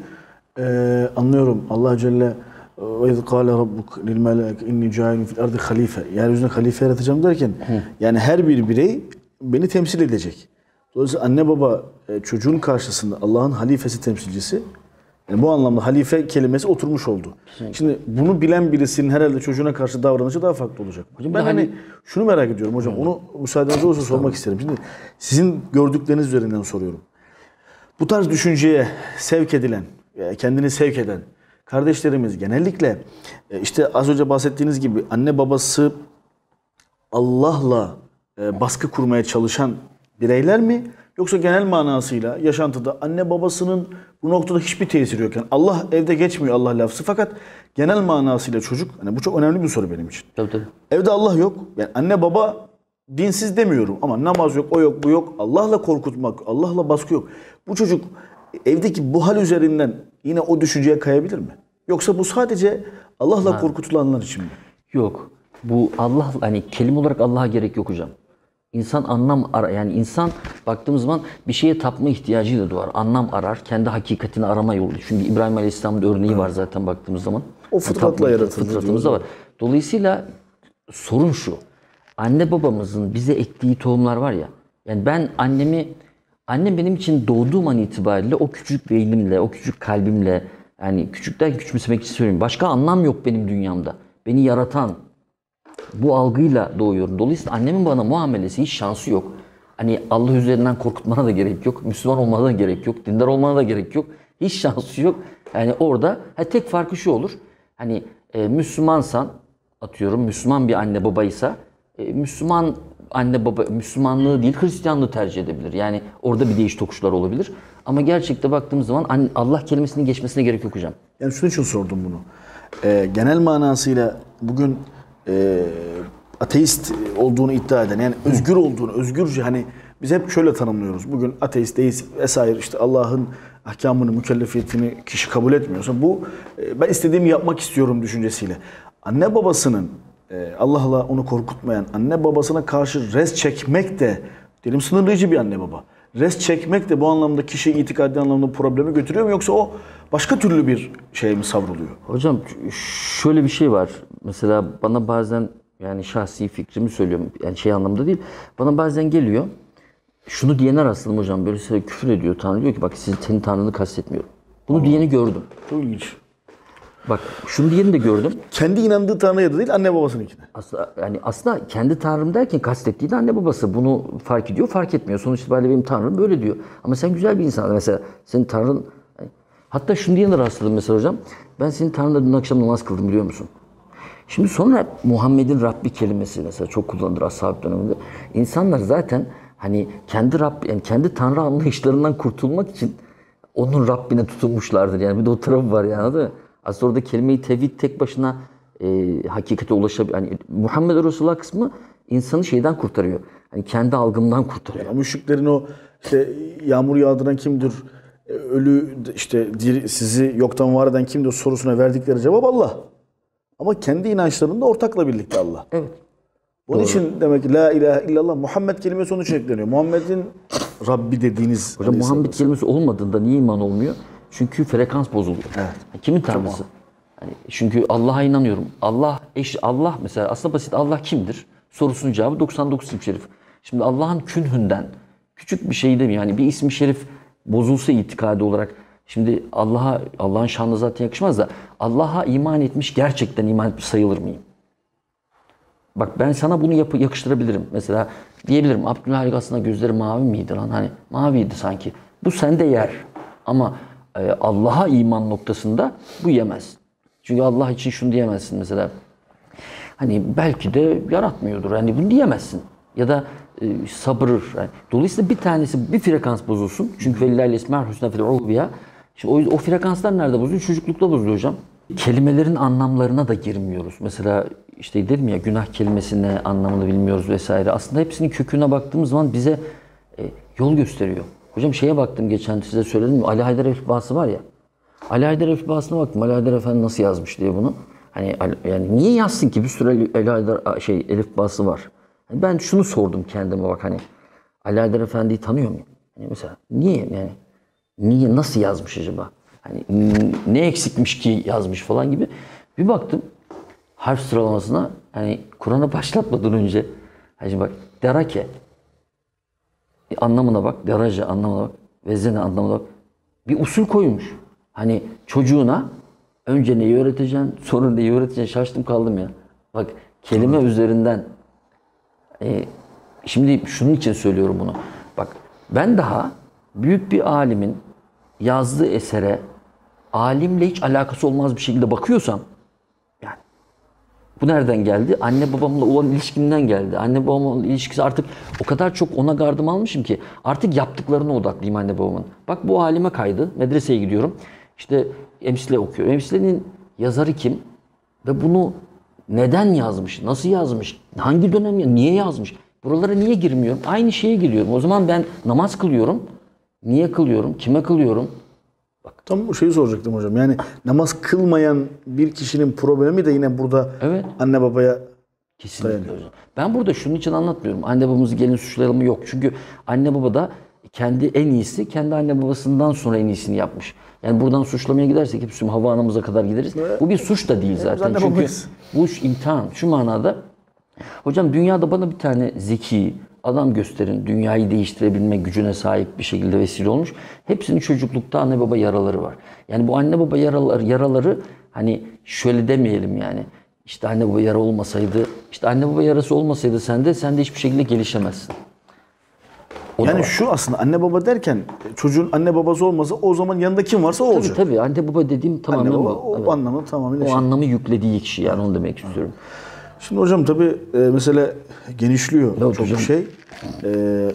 anlıyorum. Allah Celle ve iz kâle rabbuk lil melâike inni câilun fil ardı halife. Yeryüzüne halife yaratacağım derken yani her bir birey beni temsil edecek. Dolayısıyla anne baba çocuğun karşısında Allah'ın halifesi, temsilcisi. Yani bu anlamda halife kelimesi oturmuş oldu. Kesinlikle. Şimdi bunu bilen birisinin herhalde çocuğuna karşı davranışı daha farklı olacak. Hocam ben hani şunu merak ediyorum hocam. Onu müsaadenizle olursa sormak isterim. Şimdi sizin gördükleriniz üzerinden soruyorum. Bu tarz düşünceye sevk edilen, kendini sevk eden kardeşlerimiz genellikle işte az önce bahsettiğiniz gibi anne babası Allah'la baskı kurmaya çalışan bireyler mi? Yoksa genel manasıyla yaşantıda anne babasının bu noktada hiçbir tesiri yokken Allah evde geçmiyor, Allah lafzı, fakat genel manasıyla çocuk, yani bu çok önemli bir soru benim için. Tabii, tabii. Evde Allah yok. Yani anne baba dinsiz demiyorum ama namaz yok, o yok, bu yok. Allah'la korkutmak, Allah'la baskı yok. Bu çocuk evdeki bu hal üzerinden yine o düşünceye kayabilir mi? Yoksa bu sadece Allah'la korkutulanlar için mi? Yok. Bu Allah, hani kelime olarak Allah'a gerek yok hocam. İnsan anlam arar. Yani insan baktığımız zaman bir şeye tapma ihtiyacıyla doğar. Anlam arar. Kendi hakikatini arama yolu. Çünkü İbrahim Aleyhisselam'da örneği var zaten baktığımız zaman. O fıtratla yaratıldı. Fıtratımızda var. Dolayısıyla sorun şu. Anne babamızın bize ektiği tohumlar var ya. Yani ben annemi, annem benim için doğduğum an itibariyle o küçük beynimle, o küçük kalbimle, yani küçükten küçümsemek için söylüyorum. Başka anlam yok benim dünyamda. Beni yaratan, bu algıyla doğuyorum. Dolayısıyla annemin bana muamelesi hiç şansı yok. Hani Allah üzerinden korkutmana da gerek yok. Müslüman olmana da gerek yok. Dindar olmana da gerek yok. Hiç şansı yok. Yani orada tek farkı şu olur. Hani Müslümansan, atıyorum Müslüman bir anne babaysa, Müslüman anne baba Müslümanlığı değil Hristiyanlığı tercih edebilir. Yani orada bir değiş tokuşlar olabilir. Ama gerçekte baktığımız zaman Allah kelimesinin geçmesine gerek yok hocam. Yani şunun için sordum bunu. Genel manasıyla bugün ateist olduğunu iddia eden, yani özgür olduğunu, özgürce, hani biz hep şöyle tanımlıyoruz. Bugün ateist, deist vesaire, işte Allah'ın ahkamını, mükellefiyetini kişi kabul etmiyorsa bu ben istediğimi yapmak istiyorum düşüncesiyle. Anne babasının Allah'la onu korkutmayan, anne babasına karşı res çekmek de, diyelim sınırlayıcı bir anne baba, res çekmek de bu anlamda kişi itikadi anlamda problemi götürüyor mu, yoksa o başka türlü bir şey mi savruluyor? Hocam şöyle bir şey var. Mesela bana bazen, yani şahsi fikrimi söylüyorum, yani şey anlamda değil. Bana bazen geliyor. Şunu diyenler aslında hocam böyle size küfür ediyor. Tanrı diyor ki bak senin Tanrını kastetmiyorum. Bunu diyeni gördüm. Çok ilginç. Bak şunu diyeni de gördüm. Kendi inandığı Tanrı'ya da değil, anne babasınınkine. Aslında kendi Tanrım derken kastettiği de anne babası. Bunu fark ediyor, fark etmiyor. Sonuç itibariyle benim Tanrım böyle diyor. Ama sen güzel bir insansın. Mesela senin Tanrın... Hatta şunu diyenler rastladım mesela hocam. Ben senin Tanrı'nda dün akşam namaz kıldım biliyor musun? Şimdi sonra Muhammed'in Rabbi kelimesi mesela çok kullanılır ashab döneminde. İnsanlar zaten hani kendi Rabbi, yani kendi Tanrı anlayışlarından kurtulmak için onun Rabbine tutunmuşlardır. Yani bir de o tarafı var yani, değil mi? Aslında orada kelime-i tevhid tek başına hakikate ulaşabilir. Yani Muhammed Resulullah kısmı insanı şeyden kurtarıyor. Hani kendi algımdan kurtarıyor. Yani müşriklerin o işte yağmur yağdıran kimdir? Ölü işte diri, sizi yoktan var eden kimdir sorusuna verdikleri cevap Allah. Ama kendi inançlarında ortakla birlikte Allah. Evet. Onun için demek ki la ilahe illallah, Muhammed kelimesi onun için ekleniyor. Muhammed'in Rabbi dediğiniz... Hocam Muhammed kelimesi olmadığında niye iman olmuyor? Çünkü frekans bozuluyor. Evet. Kimin tanrısı? Tamam. Yani çünkü Allah'a inanıyorum. Allah mesela aslında basit, Allah kimdir? Sorusunun cevabı 99 şerif. Şimdi Allah'ın künhünden küçük bir şey demiyor. Yani bir ismi şerif bozulsa itikadi olarak, şimdi Allah'ın şanına zaten yakışmaz da, Allah'a iman etmiş, gerçekten iman etmiş sayılır mıyım? Bak ben sana bunu yakıştırabilirim. Mesela diyebilirim, Abdulhâlik aslında gözleri mavi miydi lan? Hani maviydi sanki. Bu sende yer. Ama Allah'a iman noktasında bu yemez. Çünkü Allah için şunu diyemezsin mesela. Hani belki de yaratmıyordur. Hani bunu diyemezsin. Ya da sabırır. Yani dolayısıyla bir tanesi, bir frekans bozulsun. Çünkü velillahil esmaül husna fil uluviyya. Şimdi o frekanslar nerede bozuluyor? Çocuklukta bozuluyor hocam. Kelimelerin anlamlarına da girmiyoruz. Mesela işte dedim ya, günah kelimesine anlamını bilmiyoruz vesaire. Aslında hepsinin köküne baktığımız zaman bize yol gösteriyor. Hocam şeye baktım geçen, size söyledim mi? Ali Haydar Eyüp Bağ'sı var ya. Ali Haydar Eyüp Bağ'sına baktım. Ali Haydar Efendi nasıl yazmış diye bunu. Hani yani niye yazsın ki? Bir sürü Ali Haydar Elif Bağ'sı var. Ben şunu sordum kendime, bak hani Ali Haydar Efendi'yi tanıyor muyum? Yani mesela niye, yani niye nasıl yazmış acaba? Hani ne eksikmiş ki yazmış falan gibi. Bir baktım harf sıralamasına, hani Kur'an'a başlatmadan önce hani bak derake bir anlamına bak, garaja anlamına bak, vezene anlamına bak. Bir usul koymuş. Hani çocuğuna önce neyi öğreteceksin, sonra neyi öğreteceksin? Şaştım kaldım ya. Bak kelime üzerinden. Şimdi şunun için söylüyorum bunu. Bak ben daha büyük bir alimin yazdığı esere alimle hiç alakası olmaz bir şekilde bakıyorsam, yani bu nereden geldi? Anne babamla olan ilişkimden geldi. Anne babamla ilişkisi artık o kadar çok ona gardım almışım ki artık yaptıklarına odaklıyım anne babamın. Bak bu halime kaydı. Medreseye gidiyorum. İşte emsile okuyorum. Emsilenin yazarı kim? Ve bunu neden yazmış? Nasıl yazmış? Hangi dönem ya? Niye yazmış? Buralara niye girmiyorum? Aynı şeye giriyorum. O zaman ben namaz kılıyorum. Niye kılıyorum? Kime kılıyorum? Bak. Tam bu şeyi soracaktım hocam. Yani namaz kılmayan bir kişinin problemi de yine burada anne babaya kesinlikle dayanıyor. Ben burada şunun için anlatmıyorum. Anne babamızı gelin suçlayalım yok. Çünkü anne baba da kendi en iyisi, kendi anne babasından sonra en iyisini yapmış. Yani buradan suçlamaya gidersek hepsi Havva anamıza kadar gideriz. Bu bir suç da değil zaten. Çünkü bu imtihan. Şu manada hocam dünyada bana bir tane zeki adam gösterin, dünyayı değiştirebilme gücüne sahip bir şekilde vesile olmuş. Hepsinin çocuklukta anne baba yaraları var. Yani bu anne baba yaraları hani şöyle demeyelim yani. İşte anne baba yara olmasaydı, işte anne baba yarası olmasaydı sende, sen de hiçbir şekilde gelişemezsin. O yani şu aslında anne baba derken çocuğun anne babası olmasa o zaman yanında kim varsa o tabii, olacak. Tabii anne baba dediğim tamamen anne baba, o anlamı tamamen. O anlamı yüklediği kişi yani onu demek istiyorum. Şimdi hocam tabii mesele genişliyor çok bir şey.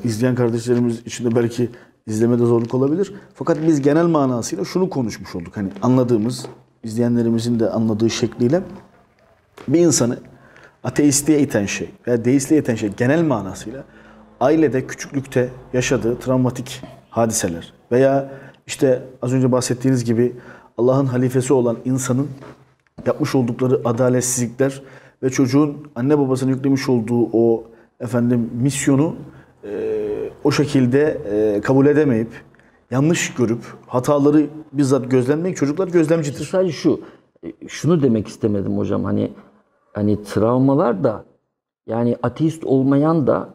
İzleyen kardeşlerimiz için de belki izlemede zorluk olabilir. Fakat biz genel manasıyla şunu konuşmuş olduk. Hani anladığımız, izleyenlerimizin de anladığı şekliyle bir insanı ateistliğe iten şey veya deistliğe iten şey genel manasıyla ailede küçüklükte yaşadığı travmatik hadiseler veya işte az önce bahsettiğiniz gibi Allah'ın halifesi olan insanın yapmış oldukları adaletsizlikler ve çocuğun anne babasına yüklemiş olduğu o misyonu o şekilde kabul edemeyip yanlış görüp hataları bizzat gözlemleyip çocuklar gözlemcidir. Sadece şunu demek istemedim hocam hani travmalar da yani ateist olmayan da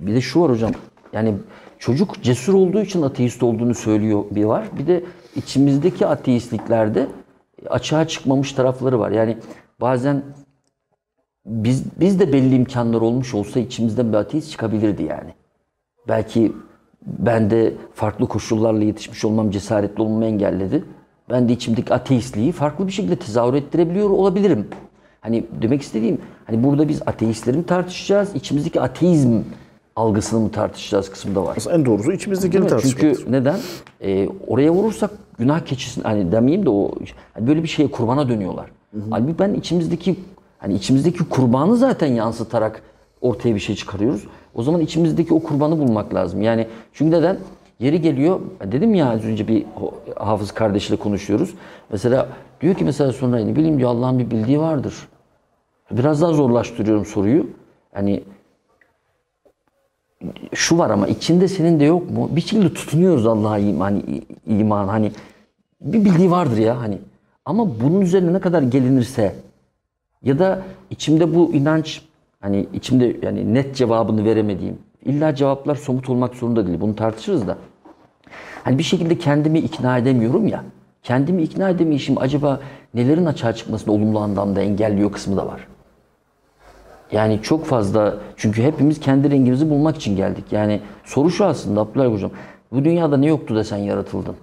bir de şu var hocam yani çocuk cesur olduğu için ateist olduğunu söylüyor bir var bir de içimizdeki ateistliklerde açığa çıkmamış tarafları var yani bazen Biz de belli imkanlar olmuş olsa içimizden bir ateist çıkabilirdi yani. Belki ben de farklı koşullarla yetişmiş olmam, cesaretli olmamı engelledi. Ben de içimdeki ateistliği farklı bir şekilde tezahür ettirebiliyor olabilirim. Hani demek istediğim, hani burada biz ateistleri mi tartışacağız, içimizdeki ateizm algısını mı tartışacağız kısmında var. Aslında en doğrusu içimizdekini tartışıyoruz. Çünkü neden? Oraya vurursak günah keçisini, hani demeyeyim de o, hani böyle bir şeye kurbana dönüyorlar. Halbuki ben içimizdeki hani içimizdeki kurbanı zaten yansıtarak ortaya bir şey çıkarıyoruz. O zaman içimizdeki o kurbanı bulmak lazım. Yani çünkü neden? Yeri geliyor, dedim ya az önce bir hafız kardeşle konuşuyoruz. Mesela diyor ki mesela sonra ne bileyim diyor Allah'ın bir bildiği vardır. Biraz daha zorlaştırıyorum soruyu. Hani şu var ama içinde senin de yok mu? Bir şekilde tutunuyoruz Allah'a iman hani bir bildiği vardır ya hani. Ama bunun üzerine ne kadar gelinirse ya da içimde bu inanç, hani içimde yani net cevabını veremediğim, illa cevaplar somut olmak zorunda değil, bunu tartışırız da. Hani bir şekilde kendimi ikna edemiyorum ya, kendimi ikna edemeyişim acaba nelerin açığa çıkmasını olumlu anlamda engelliyor kısmı da var. Yani çok fazla, çünkü hepimiz kendi rengimizi bulmak için geldik. Yani soru şu aslında Abdullah Hocam, bu dünyada ne yoktu da sen yaratıldın?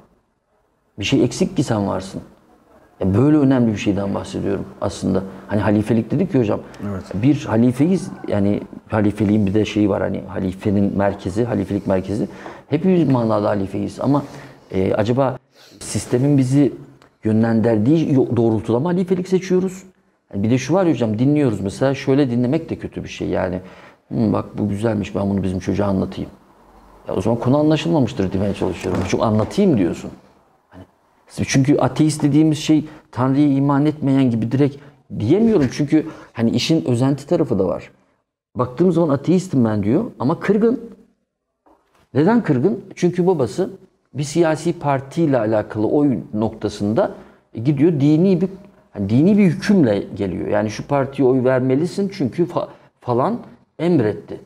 Bir şey eksik ki sen varsın. Böyle önemli bir şeyden bahsediyorum aslında. Hani halifelik dedik ya hocam. Evet. Bir halifeyiz. Yani halifeliğin bir de şeyi var hani halifenin merkezi, halifelik merkezi. Hepimiz manada halifeyiz ama acaba sistemin bizi yönlendirdiği doğrultuda mı halifelik seçiyoruz? Yani bir de şu var hocam dinliyoruz mesela şöyle dinlemek de kötü bir şey yani. Bak bu güzelmiş ben bunu bizim çocuğa anlatayım. Ya o zaman konu anlaşılmamıştır demeye çalışıyorum. Çok anlatayım diyorsun. Çünkü ateist dediğimiz şey Tanrı'ya iman etmeyen gibi direkt diyemiyorum. Çünkü hani işin özenti tarafı da var. Baktığım zaman ateistim ben diyor ama kırgın. Neden kırgın? Çünkü babası bir siyasi partiyle alakalı oy noktasında gidiyor dini bir hükümle geliyor. Yani şu partiye oy vermelisin çünkü falan emretti.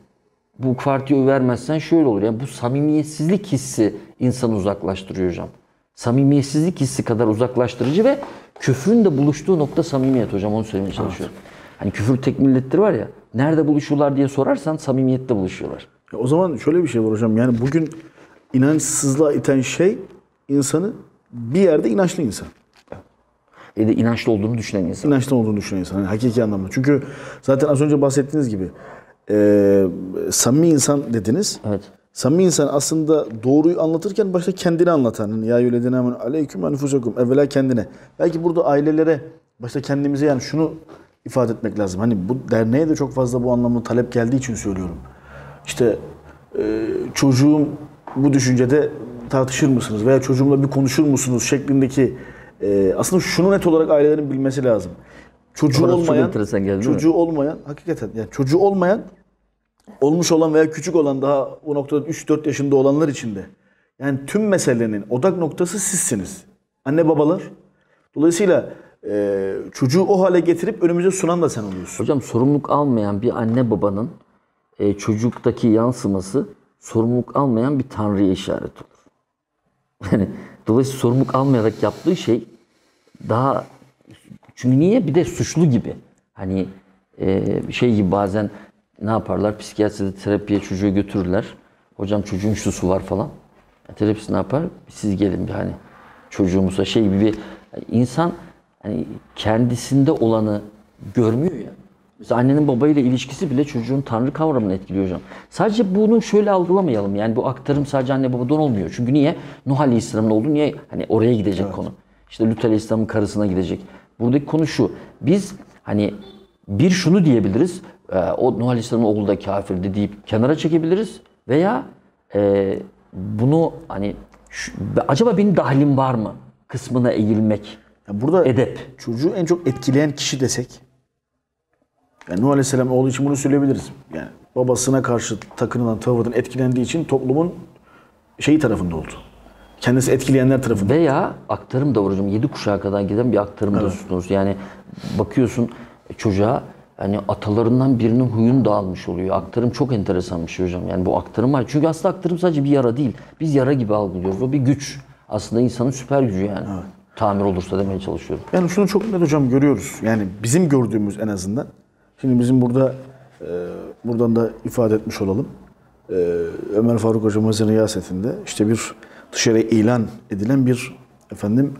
bu kvartiyoyu vermezsen şöyle olur. Yani bu samimiyetsizlik hissi insanı uzaklaştırıyor hocam. Samimiyetsizlik hissi kadar uzaklaştırıcı ve küfrün de buluştuğu nokta samimiyet hocam. Onu söylemeye çalışıyorum. Evet. Hani küfür tek millettir var ya. Nerede buluşuyorlar diye sorarsan samimiyette buluşuyorlar. O zaman şöyle bir şey var hocam. Yani bugün inançsızlığa iten şey insanı bir yerde inançlı insan. İnançlı olduğunu düşünen insan. İnançlı olduğunu düşünen insan. Yani hakiki anlamda. Çünkü zaten az önce bahsettiğiniz gibi samimi insan dediniz. Evet. Samimi insan aslında doğruyu anlatırken başta kendini anlatan. Ya yüledine amin aleyküm enfusakum. Evvela kendine. Belki burada ailelere başta kendimize yani şunu ifade etmek lazım. Hani bu derneğe de çok fazla bu anlamda talep geldiği için söylüyorum. İşte çocuğum bu düşüncede tartışır mısınız? Veya çocuğumla bir konuşur musunuz? Şeklindeki aslında şunu net olarak ailelerin bilmesi lazım. Çocuğu olmayan hakikaten yani çocuğu olmayan olmuş olan veya küçük olan daha o noktada 3-4 yaşında olanlar için de yani tüm meselenin odak noktası sizsiniz. Anne babalar. Dolayısıyla çocuğu o hale getirip önümüze sunan da sen oluyorsun. Hocam sorumluluk almayan bir anne babanın çocuktaki yansıması sorumluluk almayan bir tanrıya işaret olur. Yani dolayısıyla sorumluluk almayarak yaptığı şey daha... Çünkü niye? Bir de suçlu gibi. Hani şey gibi bazen ne yaparlar? Psikiyatride terapiye çocuğu götürürler. Hocam çocuğun şusu var falan. Terapist ne yapar? Siz gelin bir hani çocuğumuza şey gibi bir... Yani insan hani kendisinde olanı görmüyor ya. Mesela annenin babayla ilişkisi bile çocuğun tanrı kavramını etkiliyor hocam. Sadece bunu şöyle algılamayalım. Yani bu aktarım sadece anne babadan olmuyor. Çünkü niye? Nuh Aleyhisselam'ın oldu. Niye? Hani oraya gidecek evet. Konu. İşte Lüt Aleyhisselam'ın karısına gidecek. Buradaki konu şu. Biz hani bir şunu diyebiliriz. O Nuh Aleyhisselam'ın oğlu da kafirdi deyip kenara çekebiliriz. Veya bunu hani acaba benim dahlim var mı? Kısmına eğilmek. Yani burada edep. Çocuğu en çok etkileyen kişi desek. Yani Nuh Aleyhisselam'ın oğlu için bunu söyleyebiliriz. Yani babasına karşı takınılan tavırdan etkilendiği için toplumun şeyi tarafında oldu. Kendisi etkileyenler tarafından. Veya aktarım da var hocam. 7 kuşağa kadar giden bir aktarım evet. Da tutunuz. Yani bakıyorsun çocuğa hani atalarından birinin huyunu dağılmış oluyor. Aktarım çok enteresan bir şey hocam. Yani bu aktarım var. Çünkü aslında aktarım sadece bir yara değil. Biz yara gibi algılıyoruz. O bir güç. Aslında insanın süper gücü yani. Evet. Tamir olursa demeye çalışıyorum. Yani şunu çok net hocam görüyoruz. Yani bizim gördüğümüz en azından. Şimdi bizim burada buradan da ifade etmiş olalım. Ömer Faruk hocamızın riyasetinde işte bir dışarıya ilan edilen bir efendim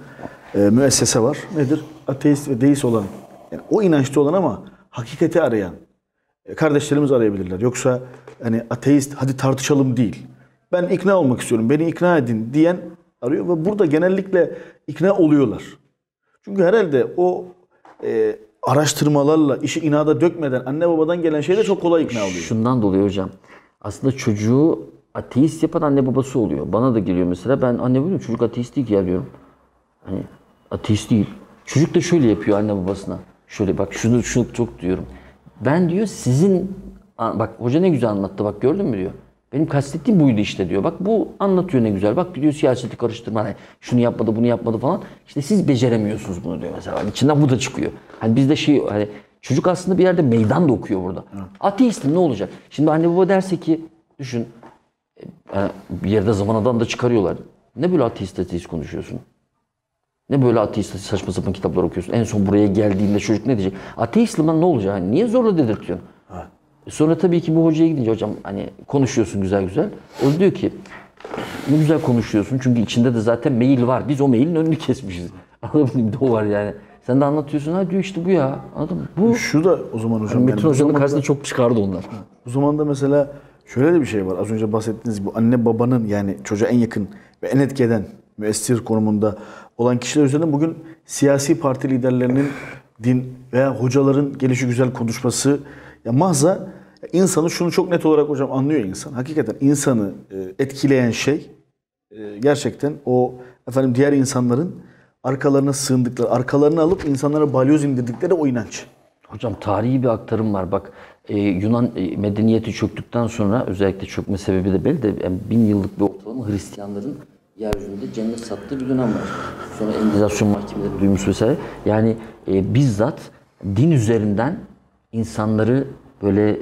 müessese var. Nedir? Ateist ve deist olan, yani o inançta olan ama hakikati arayan kardeşlerimiz arayabilirler. Yoksa hani ateist hadi tartışalım değil. Ben ikna olmak istiyorum, beni ikna edin diyen arıyor ve burada genellikle ikna oluyorlar. Çünkü herhalde o araştırmalarla işi inada dökmeden anne babadan gelen şeyle çok kolay ikna oluyor. Şundan dolayı hocam. Aslında çocuğu ateist yapan anne babası oluyor. Bana da geliyor mesela. Ben anne babam çocuk ateist değil ya diyorum. Hani ateist değil. Çocuk da şöyle yapıyor anne babasına. Şöyle bak şunu çok diyorum. Ben diyor sizin bak hoca ne güzel anlattı bak gördün mü diyor. Benim kastettiğim buydu işte diyor. Bak bu anlatıyor ne güzel. Bak diyor siyaseti karıştırma. Hani şunu yapmadı bunu yapmadı falan. İşte siz beceremiyorsunuz bunu diyor mesela. Hani içinden bu da çıkıyor. Hani bizde şey hani çocuk aslında bir yerde meydan da okuyor burada. Evet. Ateistin ne olacak? Şimdi anne baba derse ki düşün yani bir yerde zamanadan da çıkarıyorlar. Ne böyle ateist konuşuyorsun? Ne böyle ateist saçma sapan kitaplar okuyorsun? En son buraya geldiğinde çocuk ne diyecek? Ateist ne olacak? Yani niye zorla dedirtiyorsun? Evet. Sonra tabii ki bu hocaya gidince hocam hani konuşuyorsun güzel güzel. O diyor ki ne güzel konuşuyorsun çünkü içinde de zaten meyil var. Biz o meyilin önünü kesmişiz. Anladın mı? O var yani. Sen de anlatıyorsun ha diyor işte bu ya. Anladın mı? Bu. Şu da o zaman hocam. Yani bütün hocanın karşısında çok çıkardı onlar. O zaman da mesela şöyle de bir şey var. Az önce bahsettiğiniz bu anne babanın yani çocuğa en yakın ve en etki eden müessir konumunda olan kişiler üzerinde bugün siyasi parti liderlerinin din veya hocaların gelişigüzel konuşması ya mahza insanı şunu çok net olarak hocam anlıyor insan. Hakikaten insanı etkileyen şey gerçekten o efendim diğer insanların arkalarına sığındıkları, arkalarını alıp insanlara balyoz indirdikleri o inanç. Hocam tarihi bir aktarım var. Bak Yunan medeniyeti çöktükten sonra özellikle çökme sebebi de belli de yani 1000 yıllık bir ortalama Hristiyanların yeryüzünde cennet sattığı bir dönem var. Sonra endizasyon mahkemeleri duymuş vesaire. Yani bizzat din üzerinden insanları böyle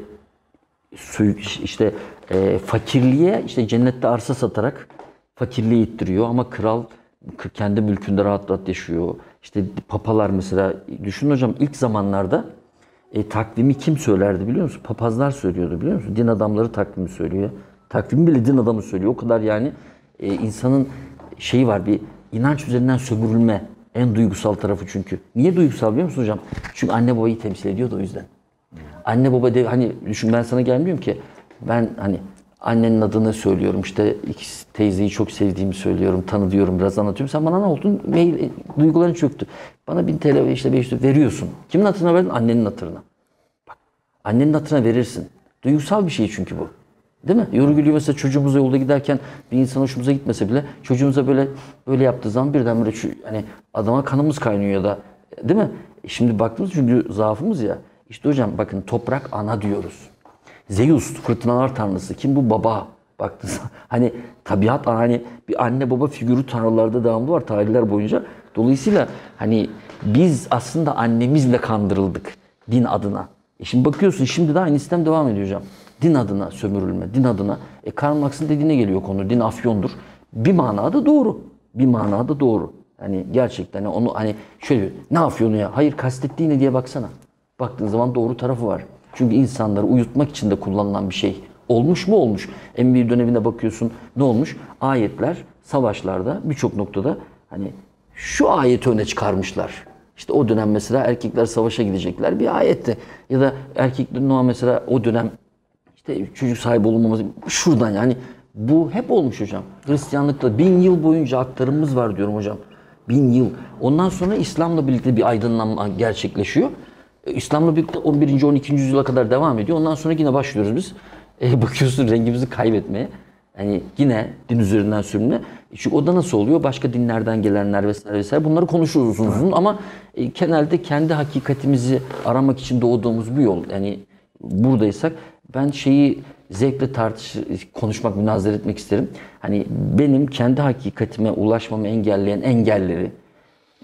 fakirliğe cennette arsa satarak fakirliği ittiriyor ama kral kendi mülkünde rahat rahat yaşıyor. İşte papalar mesela, düşünün hocam, ilk zamanlarda takvimi kim söylerdi biliyor musun? Papazlar söylüyordu biliyor musun? Din adamları takvimi söylüyor. Takvimi bile din adamı söylüyor. O kadar yani insanın şeyi var, bir inanç üzerinden sömürülme en duygusal tarafı çünkü. Niye duygusal biliyor musun hocam? Çünkü anne babayı temsil ediyordu o yüzden. Anne baba de, hani düşün, ben sana gelmiyorum ki. Ben hani annenin adını söylüyorum, işte ikisi teyzeyi çok sevdiğimi söylüyorum, tanıyorum, biraz anlatıyorum. Sen bana ne oldun? Duyguların çöktü. Bana 1000 TL işte 500 veriyorsun. Kimin hatırına verdin? Annenin hatırına. Bak, annenin hatırına verirsin. Duygusal bir şey çünkü bu. Değil mi? Yorguluyor mesela çocuğumuza yolda giderken, bir insan hoşumuza gitmese bile çocuğumuza böyle yaptığı zaman birdenbire hani adama kanımız kaynıyor ya da, değil mi? Şimdi baktınız çünkü zaafımız ya. İşte hocam bakın, toprak ana diyoruz. Zeus, fırtınalar tanrısı. Kim bu? Baba. Baktınız hani tabiat, hani bir anne baba figürü tanrılarda devamlı var tarihler boyunca. Dolayısıyla hani biz aslında annemizle kandırıldık din adına. Şimdi bakıyorsun, şimdi de aynı sistem devam ediyor hocam. Din adına sömürülme, din adına. Karl Marx'ın dediğine geliyor konu, din afyondur. Bir manada doğru. Bir manada doğru. Hani gerçekten onu hani şöyle diyor, ne afyonu ya? Hayır, kastettiği ne diye baksana. Baktığın zaman doğru tarafı var. Çünkü insanları uyutmak için de kullanılan bir şey. Olmuş mu? Olmuş. Enbiya dönemine bakıyorsun, ne olmuş? Ayetler, savaşlarda birçok noktada hani şu ayeti öne çıkarmışlar. İşte o dönem mesela erkekler savaşa gidecekler, bir ayette. Ya da erkeklerin mesela o dönem işte çocuk sahibi olunmaması, şuradan yani. Bu hep olmuş hocam. Hristiyanlıkta 1000 yıl boyunca aktarımımız var diyorum hocam. 1000 yıl. Ondan sonra İslam'la birlikte bir aydınlanma gerçekleşiyor. İslam'la birlikte 11. 12. yüzyıla kadar devam ediyor. Ondan sonra yine başlıyoruz biz. Bakıyorsun rengimizi kaybetmeye. Yani yine din üzerinden sürünme. Çünkü o da nasıl oluyor? Başka dinlerden gelenler vesaire vesaire. Bunları konuşuruz uzun uzun ama genelde kendi hakikatimizi aramak için doğduğumuz bu yol. Yani buradaysak ben şeyi zevkle konuşmak, münazara etmek isterim. Hani benim kendi hakikatime ulaşmamı engelleyen engelleri,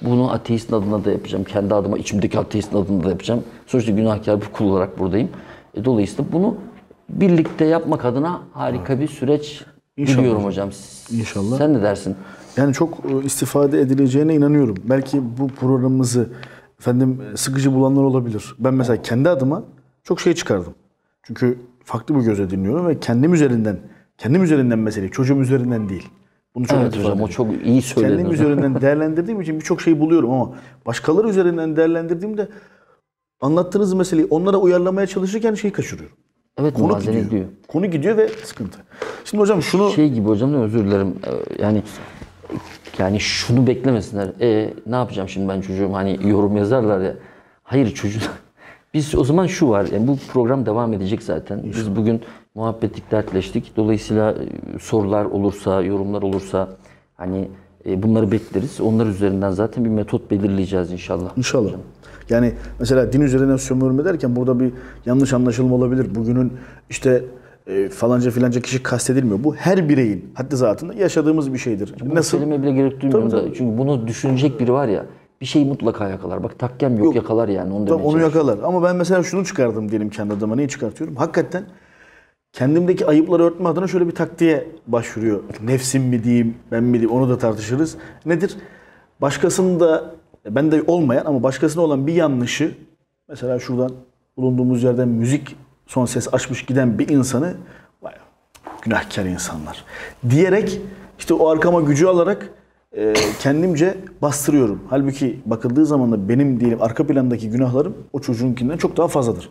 bunu ateistin adına da yapacağım. Kendi adıma, içimdeki ateistin adına da yapacağım. Sonuçta günahkar bir kul olarak buradayım. Dolayısıyla bunu birlikte yapmak adına harika bir süreç diliyorum hocam. İnşallah. Sen ne dersin? Yani çok istifade edileceğine inanıyorum. Belki bu programımızı sıkıcı bulanlar olabilir. Ben mesela kendi adıma çok şey çıkardım. Çünkü farklı bir gözle dinliyorum ve kendim üzerinden meseleyi, çocuğum üzerinden değil. Bunu çok evet hocam, o çok iyi söyledin. Kendim üzerinden değerlendirdiğim için birçok şeyi buluyorum ama başkaları üzerinden değerlendirdiğimde anlattığınız meseleyi onlara uyarlamaya çalışırken şeyi kaçırıyorum. Evet, konu gidiyor. Konu gidiyor ve sıkıntı. Şimdi hocam şunu... gibi hocam, özür dilerim. Yani şunu beklemesinler. Ne yapacağım şimdi ben çocuğum? Hani yorum yazarlar ya. Hayır çocuğum. Biz o zaman şu var. Yani bu program devam edecek zaten. İnşallah. Biz bugün muhabbet ettik, dertleştik. Dolayısıyla sorular olursa, yorumlar olursa hani bunları bekleriz. Onlar üzerinden zaten bir metot belirleyeceğiz inşallah. İnşallah. Hocam. Yani mesela din üzerine sömürme derken burada bir yanlış anlaşılma olabilir. Bugünün işte falanca filanca kişi kastedilmiyor. Bu her bireyin haddi zatında yaşadığımız bir şeydir. Şimdi nasıl? Söyleme bile gerek duymuyorum da. Çünkü bunu düşünecek biri var ya. Bir şeyi mutlaka yakalar. Bak takkem yok, yakalar yani. Onu yakalar. Ama ben mesela şunu çıkardım diyelim kendi adıma. Neyi çıkartıyorum? Hakikaten kendimdeki ayıpları örtme adına şöyle bir taktiğe başvuruyor. Nefsim mi diyeyim, ben mi diyeyim, onu da tartışırız. Nedir? Başkasında, bende olmayan ama başkasına olan bir yanlışı, mesela şuradan bulunduğumuz yerden müzik son ses açmış giden bir insanı, vay günahkar insanlar diyerek işte o arkama gücü alarak kendimce bastırıyorum. Halbuki bakıldığı zaman da benim diyelim arka plandaki günahlarım o çocuğunkinden çok daha fazladır.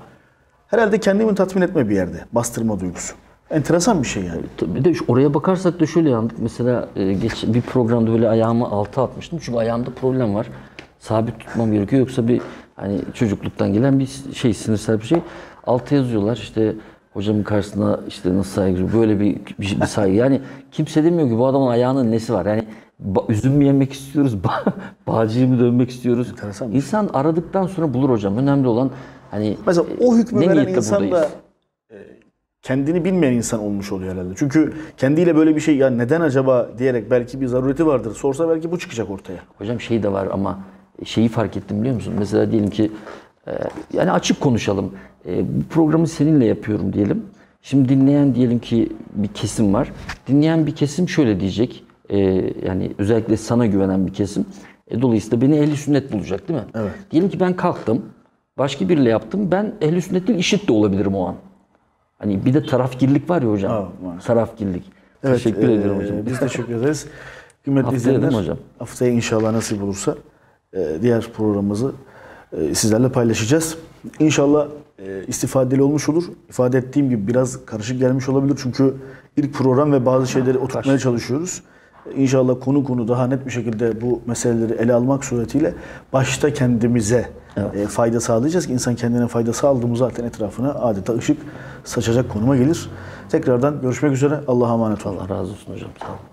Herhalde kendimi tatmin etme bir yerde. Bastırma duygusu. Enteresan bir şey yani. Bir de oraya bakarsak da şöyle yandık. Mesela bir programda böyle ayağımı alta atmıştım. Çünkü ayağımda problem var. Sabit tutmam gerekiyor. Yoksa bir hani çocukluktan gelen bir şey, sinirsel bir şey. Alta yazıyorlar işte hocamın karşısına işte nasıl saygı, böyle bir saygı. Yani kimse demiyor ki bu adamın ayağının nesi var. Yani üzüm mü yemek istiyoruz, bağcıyı mı dönmek istiyoruz. Enteresan. İnsan aradıktan sonra bulur hocam. Önemli olan hani mesela o hükmü veren insan da kendini bilmeyen insan olmuş oluyor herhalde. Çünkü kendiyle böyle bir şey, ya neden acaba diyerek, belki bir zarureti vardır. Sorsa belki bu çıkacak ortaya. Hocam şey de var ama şeyi fark ettim biliyor musun? Mesela diyelim ki yani açık konuşalım. Bu programı seninle yapıyorum diyelim. Şimdi dinleyen diyelim ki bir kesim var. Dinleyen bir kesim şöyle diyecek. Yani özellikle sana güvenen bir kesim. Dolayısıyla beni ehl-i sünnet bulacak değil mi? Evet. Diyelim ki ben kalktım. Başka biriyle yaptım. Ben ehl-i sünnet değil, IŞİD de olabilirim o an. Hani bir de tarafgirlik var ya hocam. Evet, tarafgirlik. Evet, teşekkür ederim hocam. Biz teşekkür ederiz. Kıymetli izleyenler, hocam, haftaya inşallah nasip olursa diğer programımızı sizlerle paylaşacağız. İnşallah istifadeli olmuş olur. İfade ettiğim gibi biraz karışık gelmiş olabilir. Çünkü ilk program ve bazı şeyleri oturtmaya çalışıyoruz. İnşallah konu konu daha net bir şekilde bu meseleleri ele almak suretiyle başta kendimize fayda sağlayacağız ki insan kendine fayda sağladı mı zaten etrafına adeta ışık saçacak konuma gelir. Tekrardan görüşmek üzere. Allah'a emanet olun. Allah razı olsun hocam. Sağ olun.